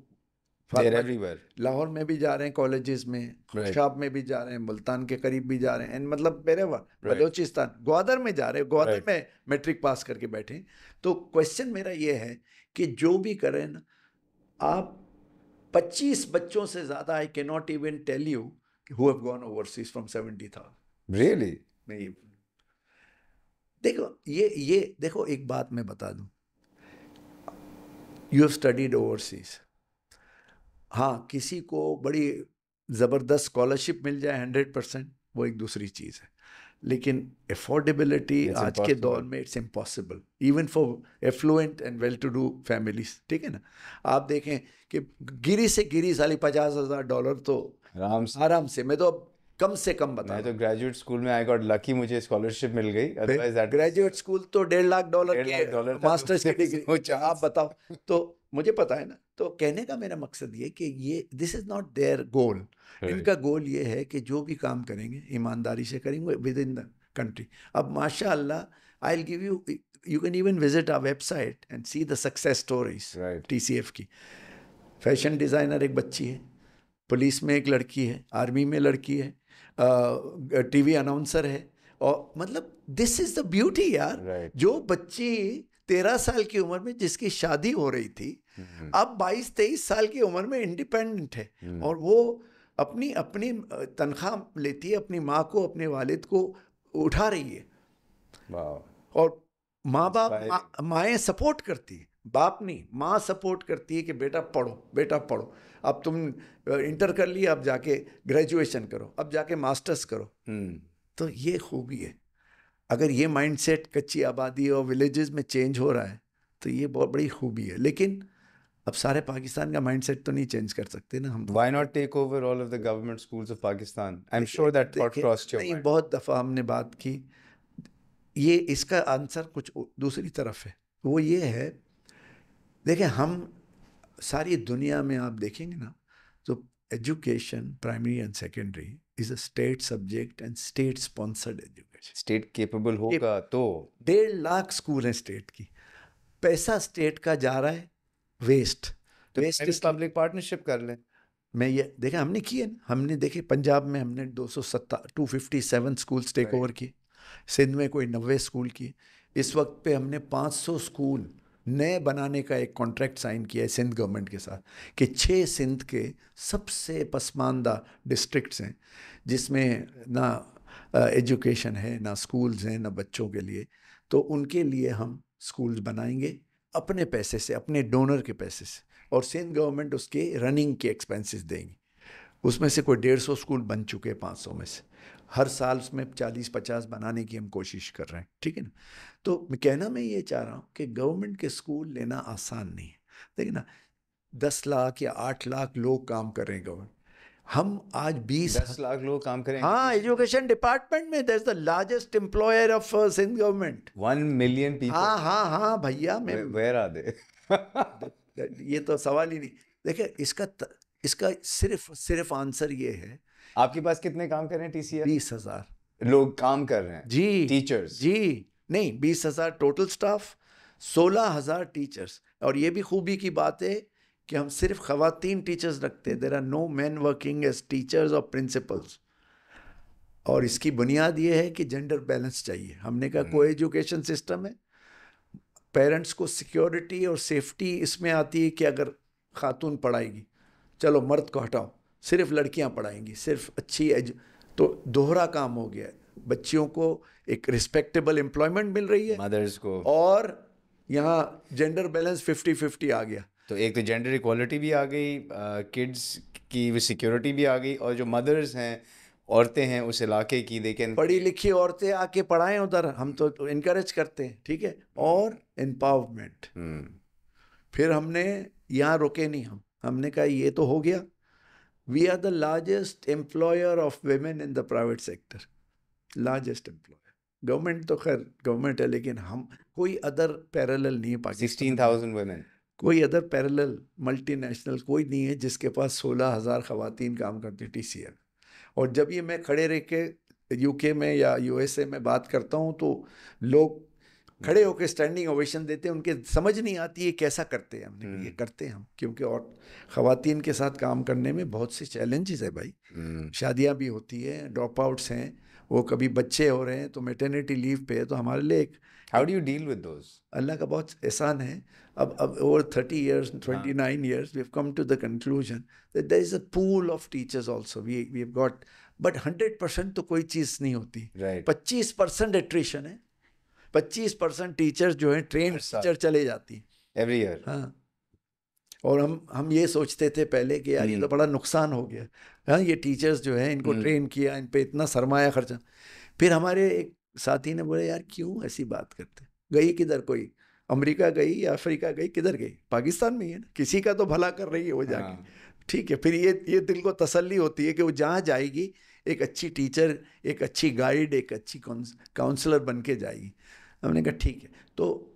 लाहौर में भी जा रहे हैं, कॉलेजेस में, शाब में भी जा रहे हैं, मुल्तान के करीब भी जा रहे हैं, मतलब बेरेवर, बलोचिस्तान, ग्वादर में जा रहे हैं, ग्वादर में मैट्रिक पास करके बैठे। तो क्वेश्चन मेरा ये है कि जो भी करें ना आप, 25 बच्चों से ज़्यादा I can not even tell you who have gone overseas from 70,000 really. नहीं देखो, ये देखो, एक बात मैं बता दूँ, यू हैव स्टडीड ओवरसीज, हाँ किसी को बड़ी ज़बरदस्त स्कॉलरशिप मिल जाए 100%, वो एक दूसरी चीज़ है, लेकिन अफोर्डेबिलिटी आज के दौर में it's impossible even for affluent and well to do families, ठीक है ना। आप देखें कि गिरी से गिरी साली $50,000 तो आराम से मैं तो अब कम से कम बता, मैं तो ग्रेजुएट स्कूल में आई गॉट लकी, मुझे स्कॉलरशिप मिल गई, अदरवाइज ग्रेजुएट स्कूल तो $1.5 लाख मास्टर्स की डिग्री, आप बताओ। तो मुझे पता है ना, तो कहने का मेरा मकसद ये कि ये this is not their goal. इनका गोल ये है कि जो भी काम करेंगे ईमानदारी से करेंगे विद इन द कंट्री। अब माशाल्लाह, I will give you, you can even visit our website and see the success stories TCF की। फैशन डिज़ाइनर एक बच्ची है, पुलिस में एक लड़की है, आर्मी में लड़की है, TV अनाउंसर है, और मतलब दिस इज़ द ब्यूटी यार। जो बच्ची 13 साल की उम्र में जिसकी शादी हो रही थी, अब 22-23 साल की उम्र में इंडिपेंडेंट है, और वो अपनी अपनी तनख्वाह लेती है, अपनी माँ को अपने वालिद को उठा रही है, और माँ बाप माएँ सपोर्ट करती है, बाप नहीं माँ सपोर्ट करती है कि बेटा पढ़ो बेटा पढ़ो, अब तुम इंटर कर लिए, अब जाके ग्रेजुएशन करो, अब जाके मास्टर्स करो। तो ये खूबी है। अगर ये माइंडसेट कच्ची आबादी और विलेजेस में चेंज हो रहा है तो ये बहुत बड़ी खूबी है। लेकिन अब सारे पाकिस्तान का माइंडसेट तो नहीं चेंज कर सकते ना हम। Why not take over all of the government schools of Pakistan? I am sure that thought crossed your mind. बहुत दफ़ा हमने बात की, ये इसका आंसर कुछ दूसरी तरफ है। वो ये है, देखें हम सारी दुनिया में आप देखेंगे ना, तो education primary and secondary is a state subject and state sponsored education. State capable होगा तो 1.5 लाख स्कूल हैं स्टेट की, पैसा स्टेट का जा रहा है वेस्ट, तो वेस्ट पब्लिक पार्टनरशिप कर लें। मैं ये देखा हमने किए ना, हमने देखे पंजाब में हमने 257 स्कूल्स टेक ओवर किए, सिंध में कोई 90 स्कूल किए। इस वक्त पे हमने 500 स्कूल नए बनाने का एक कॉन्ट्रैक्ट साइन किया है सिंध गवर्नमेंट के साथ, कि 6 सिंध के सबसे पसमानदा डिस्ट्रिक्ट्स हैं जिसमें ना एजुकेशन है, ना स्कूल्स हैं, ना बच्चों के लिए, तो उनके लिए हम स्कूल्स बनाएंगे अपने पैसे से, अपने डोनर के पैसे से, और सिंध गवर्नमेंट उसके रनिंग के एक्सपेंसेस देंगी। उसमें से कोई 150 स्कूल बन चुके हैं 500 में से, हर साल उसमें 40-50 बनाने की हम कोशिश कर रहे हैं, ठीक है ना। तो कहना मैं ये चाह रहा हूँ कि गवर्नमेंट के स्कूल लेना आसान नहीं है। देखिए ना, 10 लाख या 8 लाख लोग काम कर रहे हैं गवर्नमेंट, हम आज 10 लाख लोग काम करें। हाँ, एजुकेशन डिपार्टमेंट में that's the largest employer of Sindh government, 1 million people. हाँ हाँ हाँ भैया, मैं वेयर आर दे, ये तो सवाल ही नहीं। देखिए इसका सिर्फ आंसर ये है। आपके पास कितने काम कर रहे हैं TCF? 20,000 लोग काम कर रहे हैं जी, टीचर्स जी नहीं, 20,000 टोटल स्टाफ, 16,000 टीचर्स। और ये भी खूबी की बात है कि हम सिर्फ ख़वातीन टीचर्स रखते हैं, there are no men working as teachers और प्रिंसिपल्स। और इसकी बुनियाद ये है कि जेंडर बैलेंस चाहिए। हमने कहा को एजुकेशन सिस्टम है, पेरेंट्स को सिक्योरिटी और सेफ्टी इसमें आती है कि अगर खातून पढ़ाएगी, चलो मर्द को हटाओ, सिर्फ लड़कियां पढ़ाएंगी, सिर्फ अच्छी तो दोहरा काम हो गया है। बच्चियों को एक रिस्पेक्टेबल एम्प्लॉयमेंट मिल रही है, मदर्स को, और यहाँ जेंडर बैलेंस 50-50 आ गया। तो एक तो जेंडर इक्वालिटी भी आ गई, किड्स की सिक्योरिटी भी आ गई, और जो मदर्स हैं, औरतें हैं उस इलाके की, देखें पढ़ी लिखी औरतें आके पढ़ाएं उधर, हम तो इनकरेज करते हैं, ठीक है। और एम्पावरमेंट, फिर हमने यहाँ रुके नहीं, हमने कहा ये तो हो गया, we are the largest employer of women in the private sector, largest employer. Government तो खैर गवर्नमेंट है, लेकिन हम कोई अदर पैरेलल नहीं है पाकिस्तान, 16,000 वेमेन, कोई अदर पैरेलल मल्टीनेशनल कोई नहीं है जिसके पास 16,000 ख़वातीन काम करती है TCF। और जब ये मैं खड़े रह के UK में या USA में बात करता हूँ तो लोग खड़े होकर स्टैंडिंग ओवेशन देते हैं, उनके समझ नहीं आती है कैसा करते हैं। हमने ये करते हैं हम, क्योंकि और ख़वातीन के साथ काम करने में बहुत से चैलेंजेस है भाई, शादियाँ भी होती हैं, ड्रॉप आउट्स हैं, वो कभी बच्चे हो रहे हैं तो मैटरनिटी लीव पे है, तो हमारे लिए एक how do you deal with those? अल्लाह का बहुत एहसान है। अब over 30 years, 29 years, we have come to the conclusion that there is a pool of teachers also, we have got, but 100% तो कोई चीज़ नहीं होती, 25% एट्रिशन है, 25% टीचर्स जो हैं ट्रेन टीचर चले जाती हैं एवरी ईयर। हाँ, और हम ये सोचते थे पहले कि यार ये तो बड़ा नुकसान हो गया, हाँ ये टीचर्स जो हैं इनको ट्रेन किया, इन पे इतना सरमाया खर्चा। फिर हमारे एक साथी ने बोले यार क्यों ऐसी बात करते, गई किधर, कोई अमेरिका गई या अफ्रीका गई, किधर गई, पाकिस्तान में ही है ना, किसी का तो भला कर रही है वो जाके। ठीक है, फिर ये दिल को तसल्ली होती है कि वो जहाँ जाएगी एक अच्छी टीचर, एक अच्छी गाइड, एक अच्छी काउंसलर बन के जाएगी। हमने कहा ठीक है, तो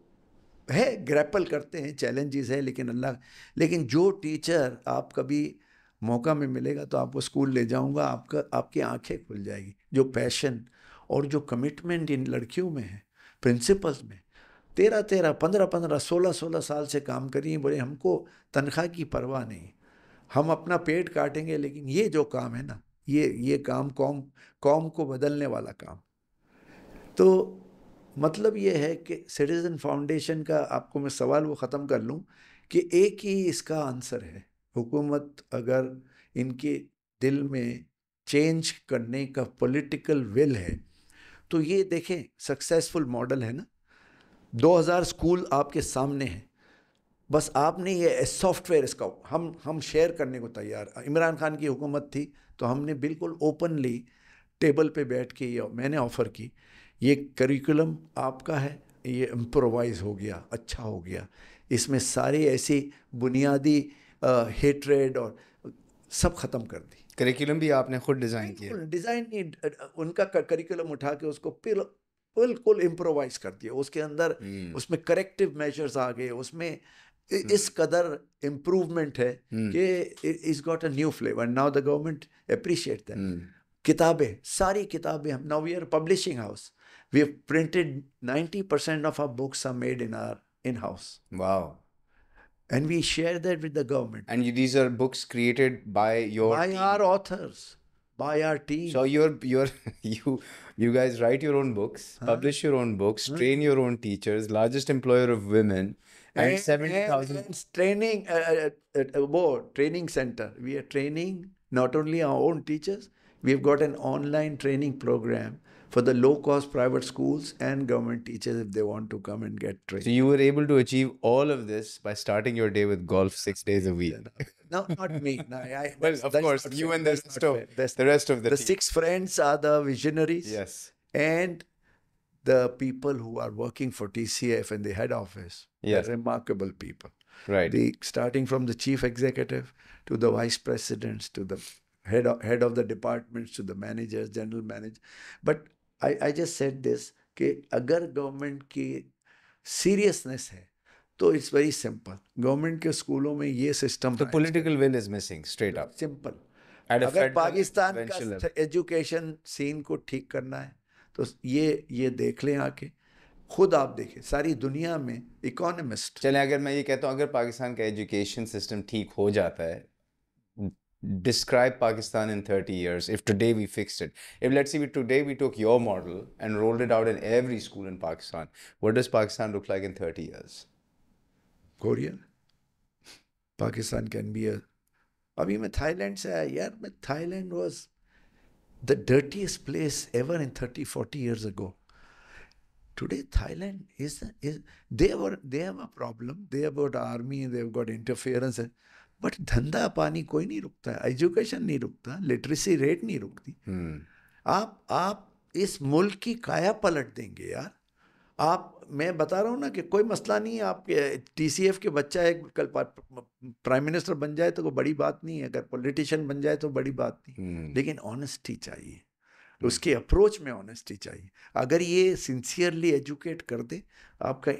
है ग्रैपल करते हैं, चैलेंजेस है, लेकिन लेकिन जो टीचर आप कभी मौका में मिलेगा तो आपको स्कूल ले जाऊंगा, आपकी आंखें खुल जाएगी। जो पैशन और जो कमिटमेंट इन लड़कियों में है, प्रिंसिपल्स में 13-13, 15-15, 16-16 साल से काम करी, बोले हमको तनख्वाह की परवाह नहीं, हम अपना पेट काटेंगे, लेकिन ये जो काम है ना, ये काम कौम को बदलने वाला काम। तो मतलब ये है कि सिटीज़न फाउंडेशन का आपको मैं सवाल वो ख़त्म कर लूँ कि एक ही इसका आंसर है, हुकूमत अगर इनके दिल में चेंज करने का पॉलिटिकल विल है तो ये देखें सक्सेसफुल मॉडल है ना, 2000 स्कूल आपके सामने हैं, बस आपने ये सॉफ्टवेयर इसका हम शेयर करने को तैयार। इमरान खान की हुकूमत थी तो हमने बिल्कुल ओपनली टेबल पे बैठ के ये मैंने ऑफ़र की, ये करिकुलम आपका है, ये इम्प्रोवाइज़ हो गया, अच्छा हो गया, इसमें सारी ऐसी बुनियादी हेट्रेड और सब ख़त्म कर दी। करिकुलम भी आपने खुद डिज़ाइन किया? डिज़ाइन उनका करिकुलम उठा के उसको बिल्कुल इम्प्रोवाइज़ कर दिया, उसके अंदर उसमें करेक्टिव मेजर्स आ गए, उसमें इस कदर इम्प्रूवमेंट है कि it's got a new flavour. Now the government appreciate that. किताबें, सारी किताबें, हम now we are publishing house, we have printed 90% of our books are made in our in house. Wow, and we share that with the government, and these are books created by your by our authors, by our team. So you guys write your own books, publish your own books, train your own teachers, largest employer of women, and 70,000 training training center. We are training not only our own teachers, we've got an online training program for the low cost private schools and government teachers if they want to come and get trained. So you were able to achieve all of this by starting your day with golf 6 days a week. No, not me. No, well, of course, you and the rest of the team. Six friends are the visionaries. Yes. And the people who are working for TCF and the head office, yes, are remarkable people. Right. Starting from the chief executive to the vice presidents to the head of the departments to the managers, general manager. But I just said this कि अगर government की seriousness है तो it's very simple. Government के स्कूलों में ये system, तो political will is missing, straight up simple. अगर पाकिस्तान का एजुकेशन सीन को ठीक करना है तो ये देख लें आके, खुद आप देखें सारी दुनिया में इकोनॉमिस्ट। चलें, अगर मैं ये कहता हूँ अगर पाकिस्तान का एजुकेशन सिस्टम ठीक हो जाता है, describe Pakistan in 30 years if today we fixed it. If let's say today we took your model and rolled it out in every school in Pakistan, what does Pakistan look like in 30 years? Korea. Pakistan can be a... Abhi main Thailand se aaya, yaar, main Thailand was the dirtiest place ever in 30-40 years ago. Today Thailand is they have a problem. They have got army, they have got interference. But धंधा पानी कोई नहीं रुकता है, education नहीं रुकता, literacy rate नहीं रुकती। आप इस मुल्क की काया पलट देंगे यार। आप, मैं बता रहा हूँ ना कि कोई मसला नहीं है, आपके TCF के बच्चा एक कल प्राइम मिनिस्टर बन जाए तो कोई बड़ी बात नहीं है, अगर पॉलिटिशियन बन जाए तो बड़ी बात नहीं, लेकिन ऑनेस्टी चाहिए, उसके अप्रोच में ऑनेस्टी चाहिए। अगर ये सिंसियरली एजुकेट कर दे, आपका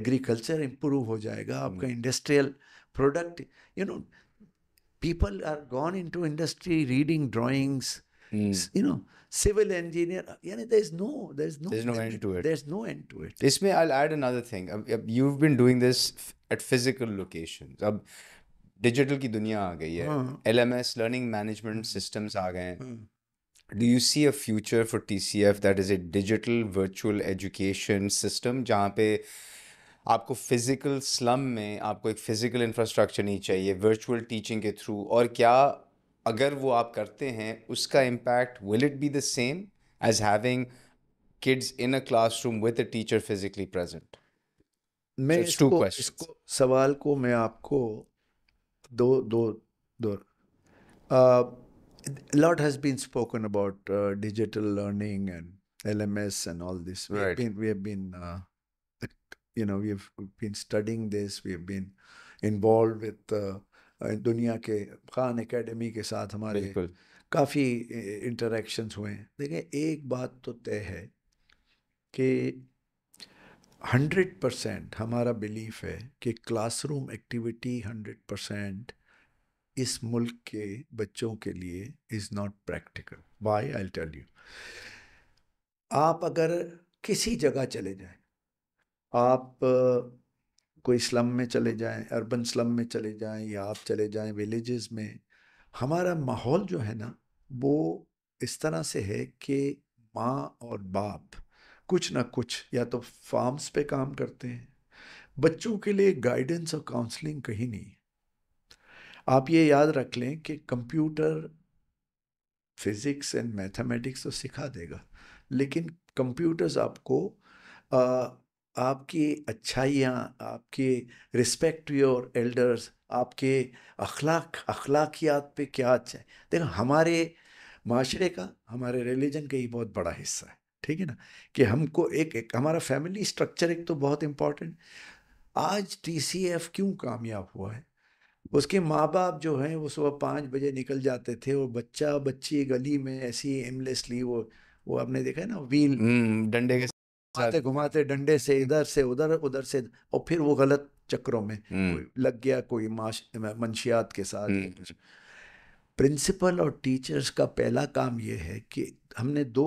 एग्रीकल्चर इम्प्रूव हो जाएगा, आपका industrial product, you know, people are gone into industry reading drawings, you know, civil engineer, yani there's no end to it, there's no end to it. Isme I'll add another thing, you've been doing this at physical locations, ab digital ki duniya aa gayi hai, LMS, learning management systems aa gaye hain. Do you see a future for TCF that is a digital virtual education system jahan pe आपको physical slum में आपको एक physical infrastructure नहीं चाहिए, virtual teaching के through? और क्या अगर वो आप करते हैं उसका impact, will it be the same as having kids in a classroom with a teacher physically present? मैं इसको सवाल को मैं आपको दो lot has been spoken about digital learning and LMS and all this. We have been, we have been studying this. We have been involved with दुनिया के Khan academy के साथ हमारे काफ़ी इंटरेक्शंस हुए हैं। देखिए, एक बात तो तय है कि 100% हमारा बिलीफ है कि क्लासरूम एक्टिविटी 100% इस मुल्क के बच्चों के लिए is not practical. Why? I will tell you. आप अगर किसी जगह चले जाएं, आप कोई स्लम में चले जाएं, अर्बन स्लम में चले जाएं, या आप चले जाएं विलेजेस में, हमारा माहौल जो है ना वो इस तरह से है कि माँ और बाप कुछ ना कुछ या तो फार्म्स पे काम करते हैं। बच्चों के लिए गाइडेंस और काउंसलिंग कहीं नहीं। आप ये याद रख लें कि कंप्यूटर, फिज़िक्स एंड मैथमेटिक्स तो सिखा देगा, लेकिन कंप्यूटर्स आपको आपकी अच्छाइयाँ, आपके रिस्पेक्ट टू योर एल्डर्स, आपके अखलाकियात पे क्या अच्छा है। देखो, हमारे माशरे का, हमारे रिलीजन का ही बहुत बड़ा हिस्सा है, ठीक है ना, कि हमको एक हमारा फैमिली स्ट्रक्चर एक तो बहुत इम्पॉर्टेंट। आज TCF क्यों कामयाब हुआ है? उसके माँ बाप जो हैं वो सुबह 5 बजे निकल जाते थे और बच्चा बच्ची गली में ऐसी एमलेसली वो आपने देखा है ना, व्हील डंडे के घुमाते घुमाते डंडे से इधर से उधर, उधर से, और फिर वो गलत चक्रों में लग गया, कोई मंशियात के साथ। प्रिंसिपल और टीचर्स का पहला काम ये है कि हमने 2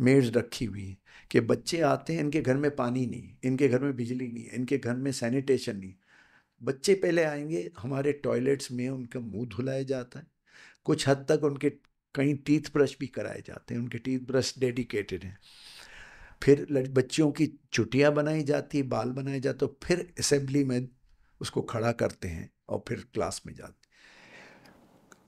मेड्स रखी हुई हैं कि बच्चे आते हैं, इनके घर में पानी नहीं, इनके घर में बिजली नहीं, इनके घर में सैनिटेशन नहीं। बच्चे पहले आएंगे, हमारे टॉयलेट्स में उनका मुंह धुलाया जाता है, कुछ हद तक उनके कहीं टीथ ब्रश भी कराए जाते हैं, उनके टीथ ब्रश डेडिकेटेड हैं। फिर बच्चियों की चुटियाँ बनाई जाती, बाल बनाए जाते, फिर असेंबली में उसको खड़ा करते हैं और फिर क्लास में जाते।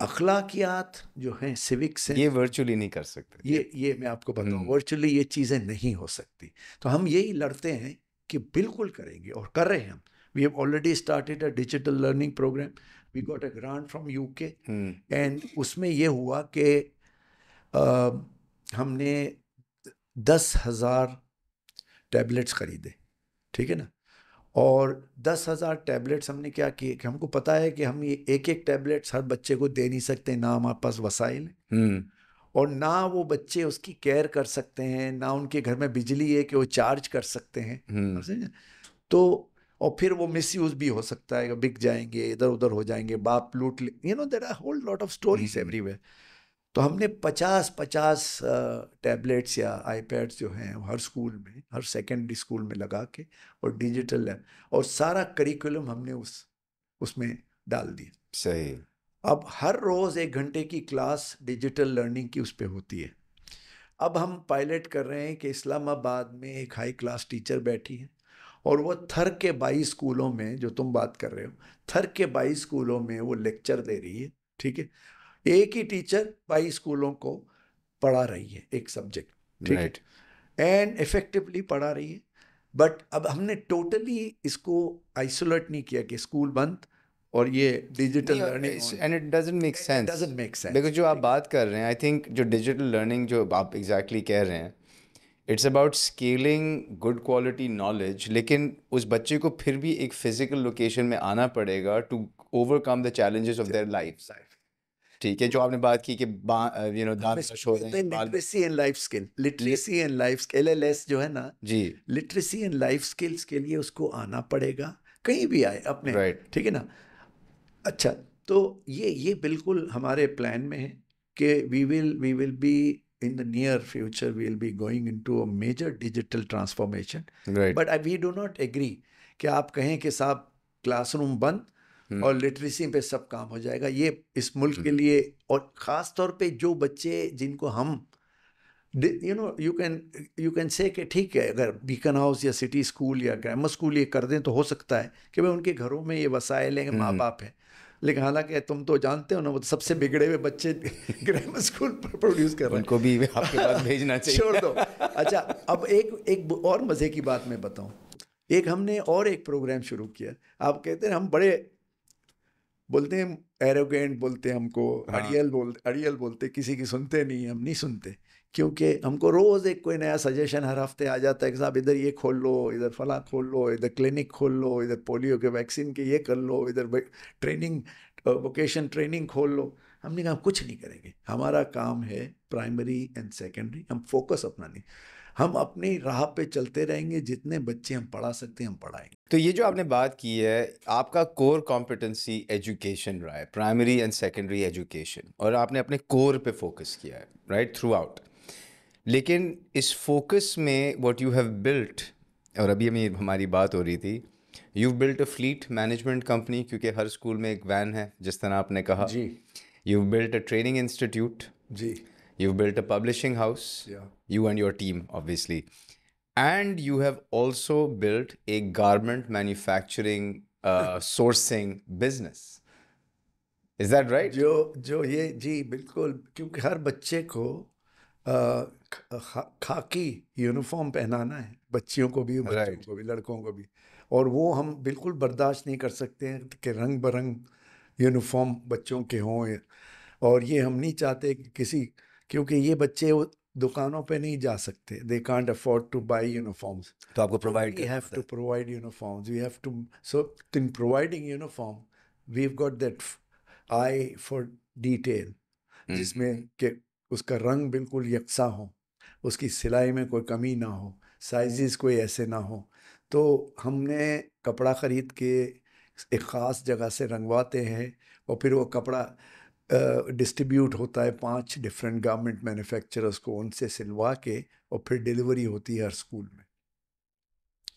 अखलाकियात जो हैं, सिविक्स हैं, ये वर्चुअली नहीं कर सकते। ये मैं आपको बताऊँ, वर्चुअली ये चीज़ें नहीं हो सकती। तो हम यही लड़ते हैं कि बिल्कुल करेंगे, और कर रहे हैं हम। We have already started a digital learning program. We got a grant from UK, and उसमें ये हुआ कि हमने 10,000 टैबलेट्स ख़रीदे, ठीक है ना, और 10,000 टैबलेट्स हमने क्या किए कि हमको पता है कि हम ये एक टैबलेट्स हर बच्चे को दे नहीं सकते, ना हमारे पास वसाइल है और ना वो बच्चे उसकी केयर कर सकते हैं, ना उनके घर में बिजली है कि वो चार्ज कर सकते हैं, समझे? तो और फिर वो मिसयूज़ भी हो सकता है, बिक जाएंगे, इधर उधर हो जाएंगे, बाप लूट ले, you know, there are whole lot of stories everywhere. तो हमने 50-50 टैबलेट्स या आईपैड्स जो हैं हर स्कूल में, हर सेकेंडरी स्कूल में लगा के, और डिजिटल है, और सारा करिकुलम हमने उसमें डाल दिया। सही। अब हर रोज़ 1 घंटे की क्लास डिजिटल लर्निंग की उस पर होती है। अब हम पायलट कर रहे हैं कि इस्लामाबाद में एक हाई क्लास टीचर बैठी है और वो थर के 22 स्कूलों में, जो तुम बात कर रहे हो, थर के 22 स्कूलों में वो लेक्चर दे रही है, ठीक है, एक ही टीचर 22 स्कूलों को पढ़ा रही है एक सब्जेक्ट, ठीक है, एंड इफेक्टिवली पढ़ा रही है। बट अब हमने टोटली इसको आइसोलेट नहीं किया कि स्कूल बंद और ये digital learning, and it doesn't make sense. देखो, जो आप बात कर रहे हैं, आई थिंक जो डिजिटल लर्निंग जो आप एग्जैक्टली कह रहे हैं, it's about scaling good quality knowledge, लेकिन उस बच्चे को फिर भी एक फिजिकल लोकेशन में आना पड़ेगा to overcome the challenges of their life. ठीक है, जो आपने बात की कि यू नो दांत ब्रश हो रहे हैं, literacy and life skill, literacy and life skill, LLS जो है ना जी, लिटरेसी एंड लाइफ स्किल्स के लिए उसको आना पड़ेगा, कहीं भी आए अपने, ठीक है ना। अच्छा, तो ये बिल्कुल हमारे प्लान में है कि we will be in the near future we will be going into a major digital transformation, but we do not agree कि आप कहें कि साहब क्लासरूम बंद और लिटरेसी पे सब काम हो जाएगा। ये इस मुल्क के लिए, और ख़ास तौर पे जो बच्चे जिनको हम यू कैन से कि ठीक है, अगर बीकन हाउस या सिटी स्कूल या ग्रामर स्कूल ये कर दें तो हो सकता है कि भाई उनके घरों में ये वसाइल हैं, माँ बाप हैं, लेकिन हालांकि तुम तो जानते हो ना, वो सबसे बिगड़े हुए बच्चे ग्रामर स्कूल पर प्रोड्यूस कर रहे हैं, उनको भी आपके पास भेजना चाहिए। छोड़ दो। अच्छा, अब एक और मज़े की बात मैं बताऊं, हमने और एक प्रोग्राम शुरू किया। आप कहते हैं हम बड़े बोलते हैं, एरोगेंट बोलते हैं हमको, अड़ियल बोलते किसी की सुनते नहीं, हम नहीं सुनते। क्योंकि हमको रोज़ एक कोई नया सजेशन हर हफ्ते आ जाता है कि साहब इधर ये खोल लो, इधर फला खोल लो, इधर क्लिनिक खोल लो, इधर पोलियो के वैक्सीन के ये कर लो, इधर ट्रेनिंग वोकेशन ट्रेनिंग खोल लो। हमने कहा हम कुछ नहीं करेंगे, हमारा काम है प्राइमरी एंड सेकेंडरी, हम फोकस अपना नहीं, हम अपनी राह पे चलते रहेंगे, जितने बच्चे हम पढ़ा सकते हैं हम पढ़ाएंगे। तो ये जो आपने बात की है, आपका कोर कॉम्पिटेंसी एजुकेशन रहा है, प्राइमरी एंड सेकेंडरी एजुकेशन, और आपने अपने कोर पे फोकस किया है राइट थ्रू आउट। लेकिन इस फोकस में व्हाट यू हैव बिल्ट, और अभी हमारी बात हो रही थी, you built a fleet management company, क्योंकि हर स्कूल में एक वैन है जिस तरह आपने कहा जी। You built a training institute जी। You've built a publishing house, yeah. You and your team, obviously. And you have also built a garment manufacturing sourcing business. Is that right? जो ये जी बिल्कुल, क्योंकि हर बच्चे को खाकी यूनिफॉर्म पहनाना है, बच्चियों को भी, बच्चों को भी, लड़कों को भी, और वो हम बिल्कुल बर्दाश्त नहीं कर सकते हैं कि रंग बरंग यूनिफॉर्म बच्चों के हों, और ये हम नहीं चाहते कि किसी, क्योंकि ये बच्चे वो दुकानों पे नहीं जा सकते, they can't afford to buy uniforms, तो आपको provide, we have to provide uniforms, we have to, so in providing uniform we have got that eye for detail, जिसमें कि उसका रंग बिल्कुल यकसा हो, उसकी सिलाई में कोई कमी ना हो, साइजेस कोई ऐसे ना हो। तो हमने कपड़ा ख़रीद के एक ख़ास जगह से रंगवाते हैं, और फिर वो कपड़ा डिस्ट्रीब्यूट होता है 5 डिफरेंट गारमेंट मैन्युफैक्चरर्स को, उनसे सिलवा के, और फिर डिलीवरी होती है हर स्कूल में,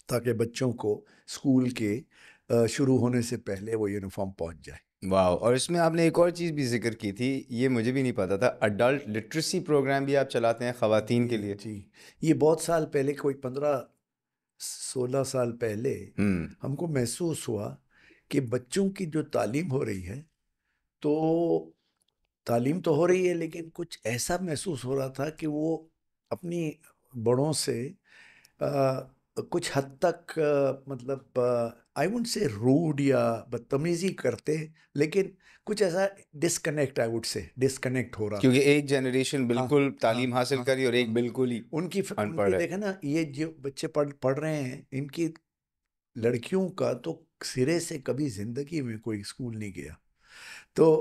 ताकि बच्चों को स्कूल के शुरू होने से पहले वो यूनिफॉर्म पहुंच जाए। वाह, और इसमें आपने एक और चीज़ भी जिक्र की थी, ये मुझे भी नहीं पता था, अडल्ट लिटरेसी प्रोग्राम भी आप चलाते हैं ख़वातीन के लिए। जी, ये बहुत साल पहले, कोई 15-16 साल पहले हमको महसूस हुआ कि बच्चों की जो तालीम हो रही है, तो तालीम तो हो रही है, लेकिन कुछ ऐसा महसूस हो रहा था कि वो अपनी बड़ों से कुछ हद तक मतलब आई वुड से रूड या बदतमीज़ी करते, लेकिन कुछ ऐसा disconnect, I would say disconnect हो रहा, क्योंकि एक जनरेशन बिल्कुल तालीम हासिल करी और एक बिल्कुल ही उनकी अनपढ़। देखा ना, ये जो बच्चे पढ़ रहे हैं, इनकी लड़कियों का तो सिरे से कभी ज़िंदगी में कोई स्कूल नहीं गया। तो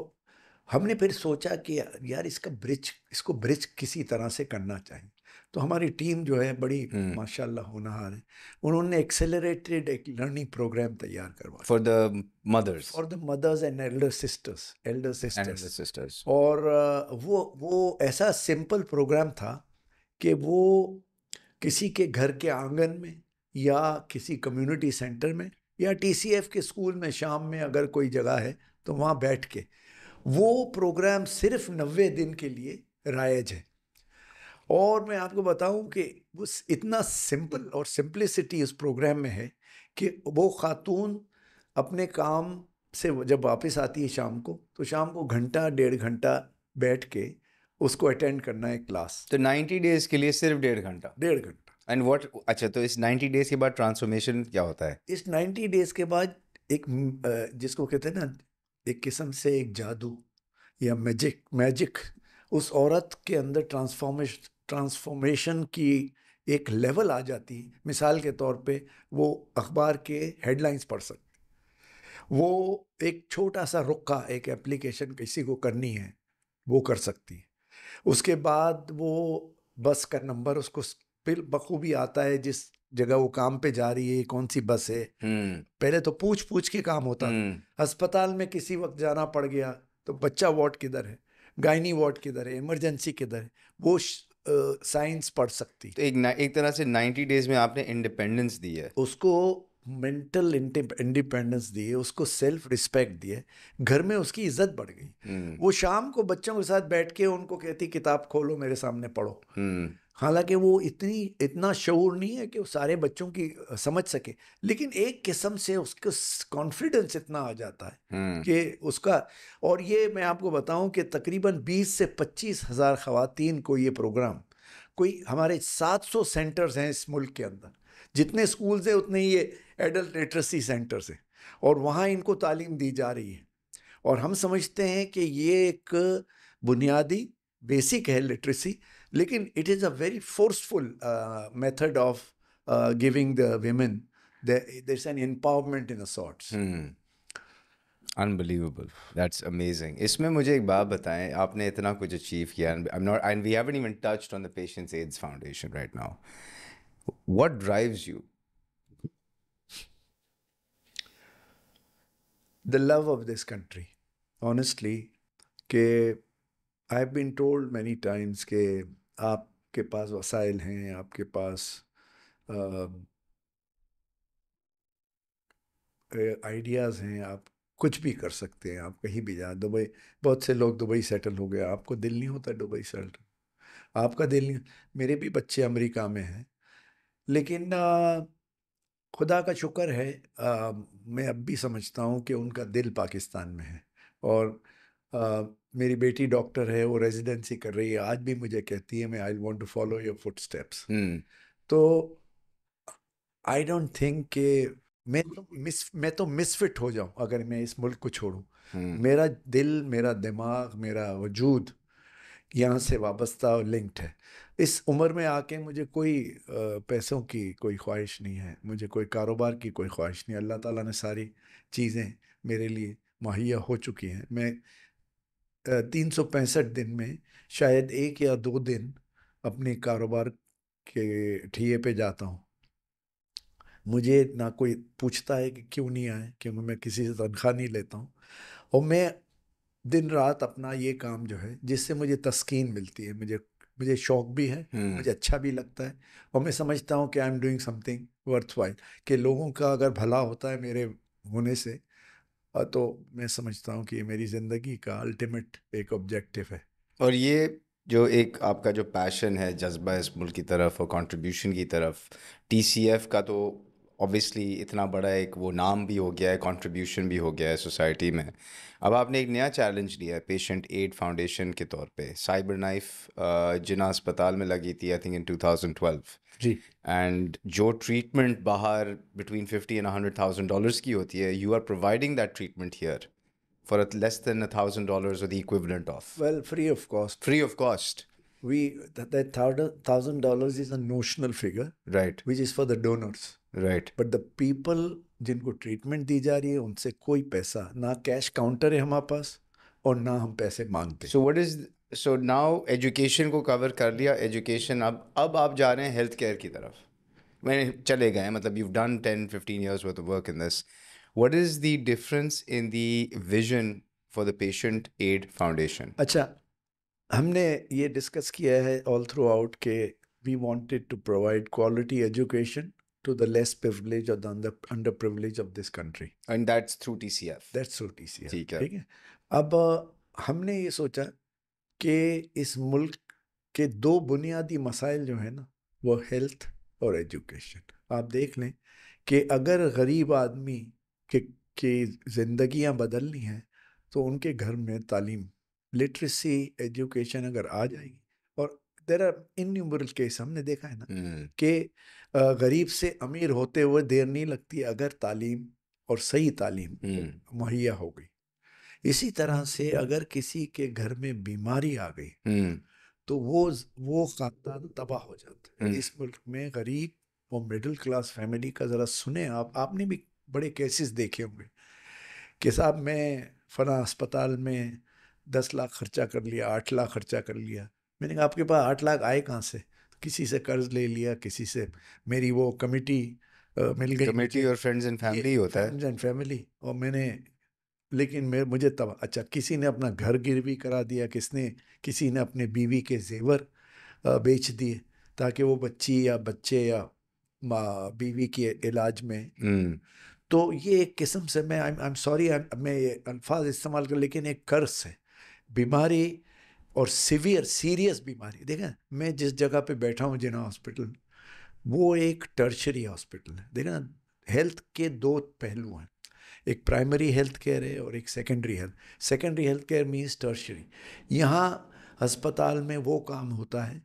हमने फिर सोचा कि यार इसको ब्रिज किसी तरह से करना चाहिए। तो हमारी टीम जो है बड़ी माशाल्लाह होनहार है, उन्होंने एक्सेलरेटेड एक लर्निंग प्रोग्राम तैयार करवाया for the mothers and elder sisters. और वो ऐसा सिंपल प्रोग्राम था कि वो किसी के घर के आंगन में या किसी कम्युनिटी सेंटर में या TCF के स्कूल में शाम में अगर कोई जगह है तो वहाँ बैठ के, वो प्रोग्राम सिर्फ 90 दिन के लिए रायज है। और मैं आपको बताऊं कि वो इतना सिंपल और सिंप्लिसिटी उस प्रोग्राम में है कि वो खातून अपने काम से जब वापस आती है शाम को, तो शाम को घंटा 1.5 घंटा बैठ के उसको अटेंड करना है क्लास। तो 90 डेज के लिए सिर्फ 1.5 घंटा। एंड व्हाट, अच्छा, तो इस 90 डेज के बाद ट्रांसफॉर्मेशन क्या होता है? इस 90 डेज के बाद एक जिसको कहते हैं ना, एक किस्म से एक जादू या मैजिक उस औरत के अंदर ट्रांसफॉर्मेशन की एक लेवल आ जाती है। मिसाल के तौर पे वो अखबार के हेडलाइंस पढ़ सकती, वो एक छोटा सा रुक्का, एक एप्लीकेशन किसी को करनी है वो कर सकती है। उसके बाद वो बस का नंबर उसको फिर बखूबी आता है, जिस जगह वो काम पे जा रही है कौन सी बस है। पहले तो पूछ के काम होता था, अस्पताल में किसी वक्त जाना पड़ गया तो बच्चा वार्ड किधर है, गायनी वार्ड किधर है, इमरजेंसी किधर है, वो साइंस पढ़ सकती। तो एक तरह से 90 डेज में आपने इंडिपेंडेंस दी है उसको, मेंटल इंडिपेंडेंस दी है उसको, सेल्फ रिस्पेक्ट दी है, घर में उसकी इज्जत बढ़ गई। वो शाम को बच्चों के साथ बैठ के उनको कहती किताब खोलो मेरे सामने पढ़ो। हालांकि वो इतना शऊर नहीं है कि वो सारे बच्चों की समझ सके, लेकिन एक किस्म से उसको कॉन्फिडेंस इतना आ जाता है कि उसका। और ये मैं आपको बताऊं कि तकरीबन 20,000 से 25,000 ख़वातीन को ये प्रोग्राम, कोई हमारे 700 सेंटर्स हैं इस मुल्क के अंदर, जितने स्कूल्स हैं उतने ही ये एडल्ट लिटरेसी सेंटर्स हैं, और वहाँ इनको तालीम दी जा रही है। और हम समझते हैं कि ये एक बुनियादी बेसिक है लिटरेसी, लेकिन it is a very forceful method of giving the women, there's an empowerment in a sort. Unbelievable. That's amazing. इसमें मुझे एक बात बताएं, आपने इतना कुछ achieve किया and we haven't even touched on the Patient Aid Foundation right now. What drives you? The love of this country. Honestly, के I've been told many times के आपके पास वसाइल हैं, आपके पास आइडियाज़ हैं, आप कुछ भी कर सकते हैं, आप कहीं भी जा, दुबई, बहुत से लोग दुबई सेटल हो गए, आपको दिल नहीं होता दुबई सेटल, आपका दिल नहीं, मेरे भी बच्चे अमेरिका में हैं, लेकिन खुदा का शुक्र है मैं अब भी समझता हूँ कि उनका दिल पाकिस्तान में है। और मेरी बेटी डॉक्टर है, वो रेजिडेंसी कर रही है, आज भी मुझे कहती है मैं I want to follow your footsteps. तो आई डोंट थिंक के मैं तो मिसफिट हो जाऊं अगर मैं इस मुल्क को छोड़ूं। मेरा दिल, मेरा दिमाग, मेरा वजूद यहाँ से वाबस्ता और लिंक्ड है। इस उम्र में आके मुझे कोई पैसों की कोई ख्वाहिश नहीं है, मुझे कोई कारोबार की कोई ख्वाहिश नहीं। अल्लाह ताला ने सारी चीज़ें मेरे लिए मुहैया हो चुकी हैं। मैं 365 दिन में शायद 1 या 2 दिन अपने कारोबार के ठिये पे जाता हूँ। मुझे ना कोई पूछता है कि क्यों नहीं आए, क्योंकि मैं किसी से तनख्वाह नहीं लेता हूँ। और मैं दिन रात अपना ये काम जो है, जिससे मुझे तस्कीन मिलती है, मुझे शौक़ भी है, मुझे अच्छा भी लगता है, और मैं समझता हूँ कि I am doing something worthwhile, कि लोगों का अगर भला होता है मेरे होने से, तो मैं समझता हूँ कि ये मेरी ज़िंदगी का अल्टीमेट एक ऑब्जेक्टिव है। और ये जो एक आपका जो पैशन है, जज्बा इस मुल्क की तरफ और कॉन्ट्रीब्यूशन की तरफ, TCF का तो ऑब्वियसली इतना बड़ा एक वो नाम भी हो गया है, कंट्रीब्यूशन भी हो गया है सोसाइटी में। अब आपने एक नया चैलेंज लिया है पेशेंट एड फाउंडेशन के तौर पे। साइबर नाइफ जिन्ना अस्पताल में लगी थी आई थिंक इन 2012 जी, एंड जो ट्रीटमेंट बाहर बिटवीन $50,000 and $100,000 की होती है, you are providing that treatment here for less than $1,000 और the equivalent of, well, free of cost. Free of cost. That $1,000 is a notional figure, right? Which is for the donors, right? But the people जिनको treatment दी जा रही है, उनसे कोई पैसा, ना कैश काउंटर है हमारे पास और ना हम पैसे मांगते। So now education को कवर कर लिया। एजुकेशन, अब आप जा रहे हैं हेल्थ केयर की तरफ, मैंने चले गए, मतलब you've done 10-15 years worth of work in this. What is the difference in the vision for the Patient Aid Foundation? अच्छा, हमने ये डिस्कस किया है ऑल थ्रू आउट के we wanted to provide quality education to the less privilege और the under privilege of this country, and that's through TCF। That's through TCF, ठीक है, ठीक है। अब हमने ये सोचा कि इस मुल्क के 2 बुनियादी मसाइल जो है ना, वो हेल्थ और एजुकेशन। आप देख लें कि अगर गरीब आदमी के ज़िंदगियाँ बदलनी हैं तो उनके घर में तालीम, लिटरेसी, एजुकेशन अगर आ जाएगी, और देर आर इन्यूमरेबल केस हमने देखा है ना कि गरीब से अमीर होते हुए देर नहीं लगती अगर तालीम और सही तालीम मुहैया हो गई। इसी तरह से अगर किसी के घर में बीमारी आ गई तो वो खानदान तबाह हो जाता है। इस मुल्क में गरीब और मिडिल क्लास फैमिली का ज़रा सुने आप, आपने भी बड़े केसेस देखे होंगे कि साहब मैं फला अस्पताल में 10 लाख खर्चा कर लिया, 8 लाख खर्चा कर लिया। मैंने कहा आपके पास 8 लाख आए कहाँ से? किसी से कर्ज ले लिया, किसी से, मेरी वो कमेटी मिल गई, कमेटी और फ्रेंड्स एंड फैमिली होता है, फ्रेंड्स एंड फैमिली। और मैंने, लेकिन मुझे तब, अच्छा, किसी ने अपना घर गिरवी करा दिया, किसी ने अपने बीवी के जेवर बेच दिए ताकि वो बच्ची या बच्चे या बीवी के इलाज में। तो ये एक किस्म से मैं आई एम सॉरी मैं ये अल्फाज इस्तेमाल कर, लेकिन एक कर्ज है। बीमारी और सीवियर सीरियस बीमारी, देखें मैं जिस जगह पे बैठा हूँ जिन्ना हॉस्पिटल, वो एक टर्शरी हॉस्पिटल है। देखें ना, हेल्थ के 2 पहलू हैं, एक प्राइमरी हेल्थ केयर है और एक secondary health. Secondary health care means tertiary. यहाँ अस्पताल में वो काम होता है,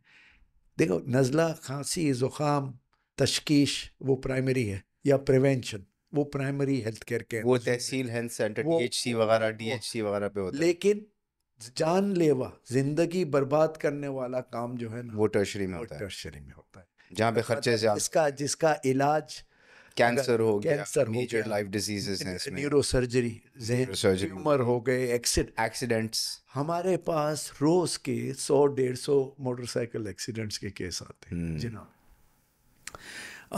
देखो नज़ला, खांसी, ज़ुकाम, तशकीश, वो प्राइमरी है, या प्रिवेंशन, वो प्राइमरी हेल्थ केयर के, वो तहसील हेल्थ सेंटर, THC वगैरह, DHC वगैरह पे होता है। लेकिन जानलेवा, जिंदगी बर्बाद करने वाला काम जो है ना वो टर्शरी में होता है, टर्शरी में होता है जहाँ पे खर्चे ज्यादा, जिसका इलाज कैंसर हो गया, मेजर लाइफ डिजीजेस हैं इसमें, न्यूरोसर्जरी, ट्यूमर हो गए, एक्सीडेंट्स। हमारे पास रोज के 100-150 मोटरसाइकिल एक्सीडेंट्स के केस आते हैं जनाब।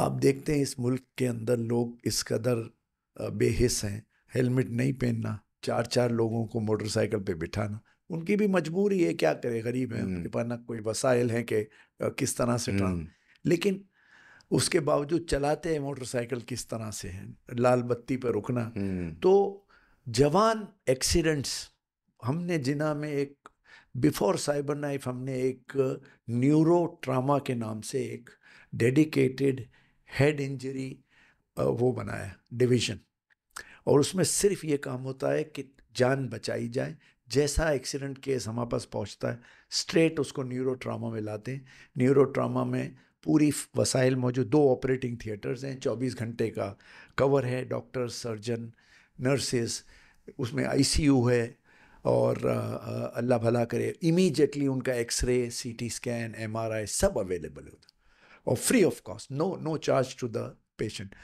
आप देखते हैं इस मुल्क के अंदर लोग इस कदर बेहिस हैं, हेलमेट नहीं पहनना, 4-4 लोगों को मोटरसाइकिल पे बिठाना, उनकी भी मजबूरी है, क्या करें, गरीब हैं, उनके पास ना कोई वसाइल हैं कि किस तरह से लेकिन उसके बावजूद चलाते हैं मोटरसाइकिल किस तरह से हैं, लाल बत्ती पर रुकना। तो जवान एक्सीडेंट्स, हमने जिन्ना में एक बिफोर साइबर नाइफ हमने एक न्यूरो ट्रामा के नाम से एक डेडिकेटेड हेड इंजरी वो बनाया डिवीज़न, और उसमें सिर्फ ये काम होता है कि जान बचाई जाए। जैसा एक्सीडेंट केस हमारे पास पहुंचता है स्ट्रेट उसको न्यूरो ट्रामा में लाते हैं। न्यूरो ट्रामा में पूरी वसाइल मौजूद, 2 ऑपरेटिंग थिएटर्स हैं, 24 घंटे का कवर है, डॉक्टर, सर्जन, नर्सेस, उसमें आईसीयू है, और अल्लाह भला करे इमीडिएटली उनका एक्सरे, सीटी स्कैन, एमआरआई सब अवेलेबल होता है और free of cost, no charge to the patient.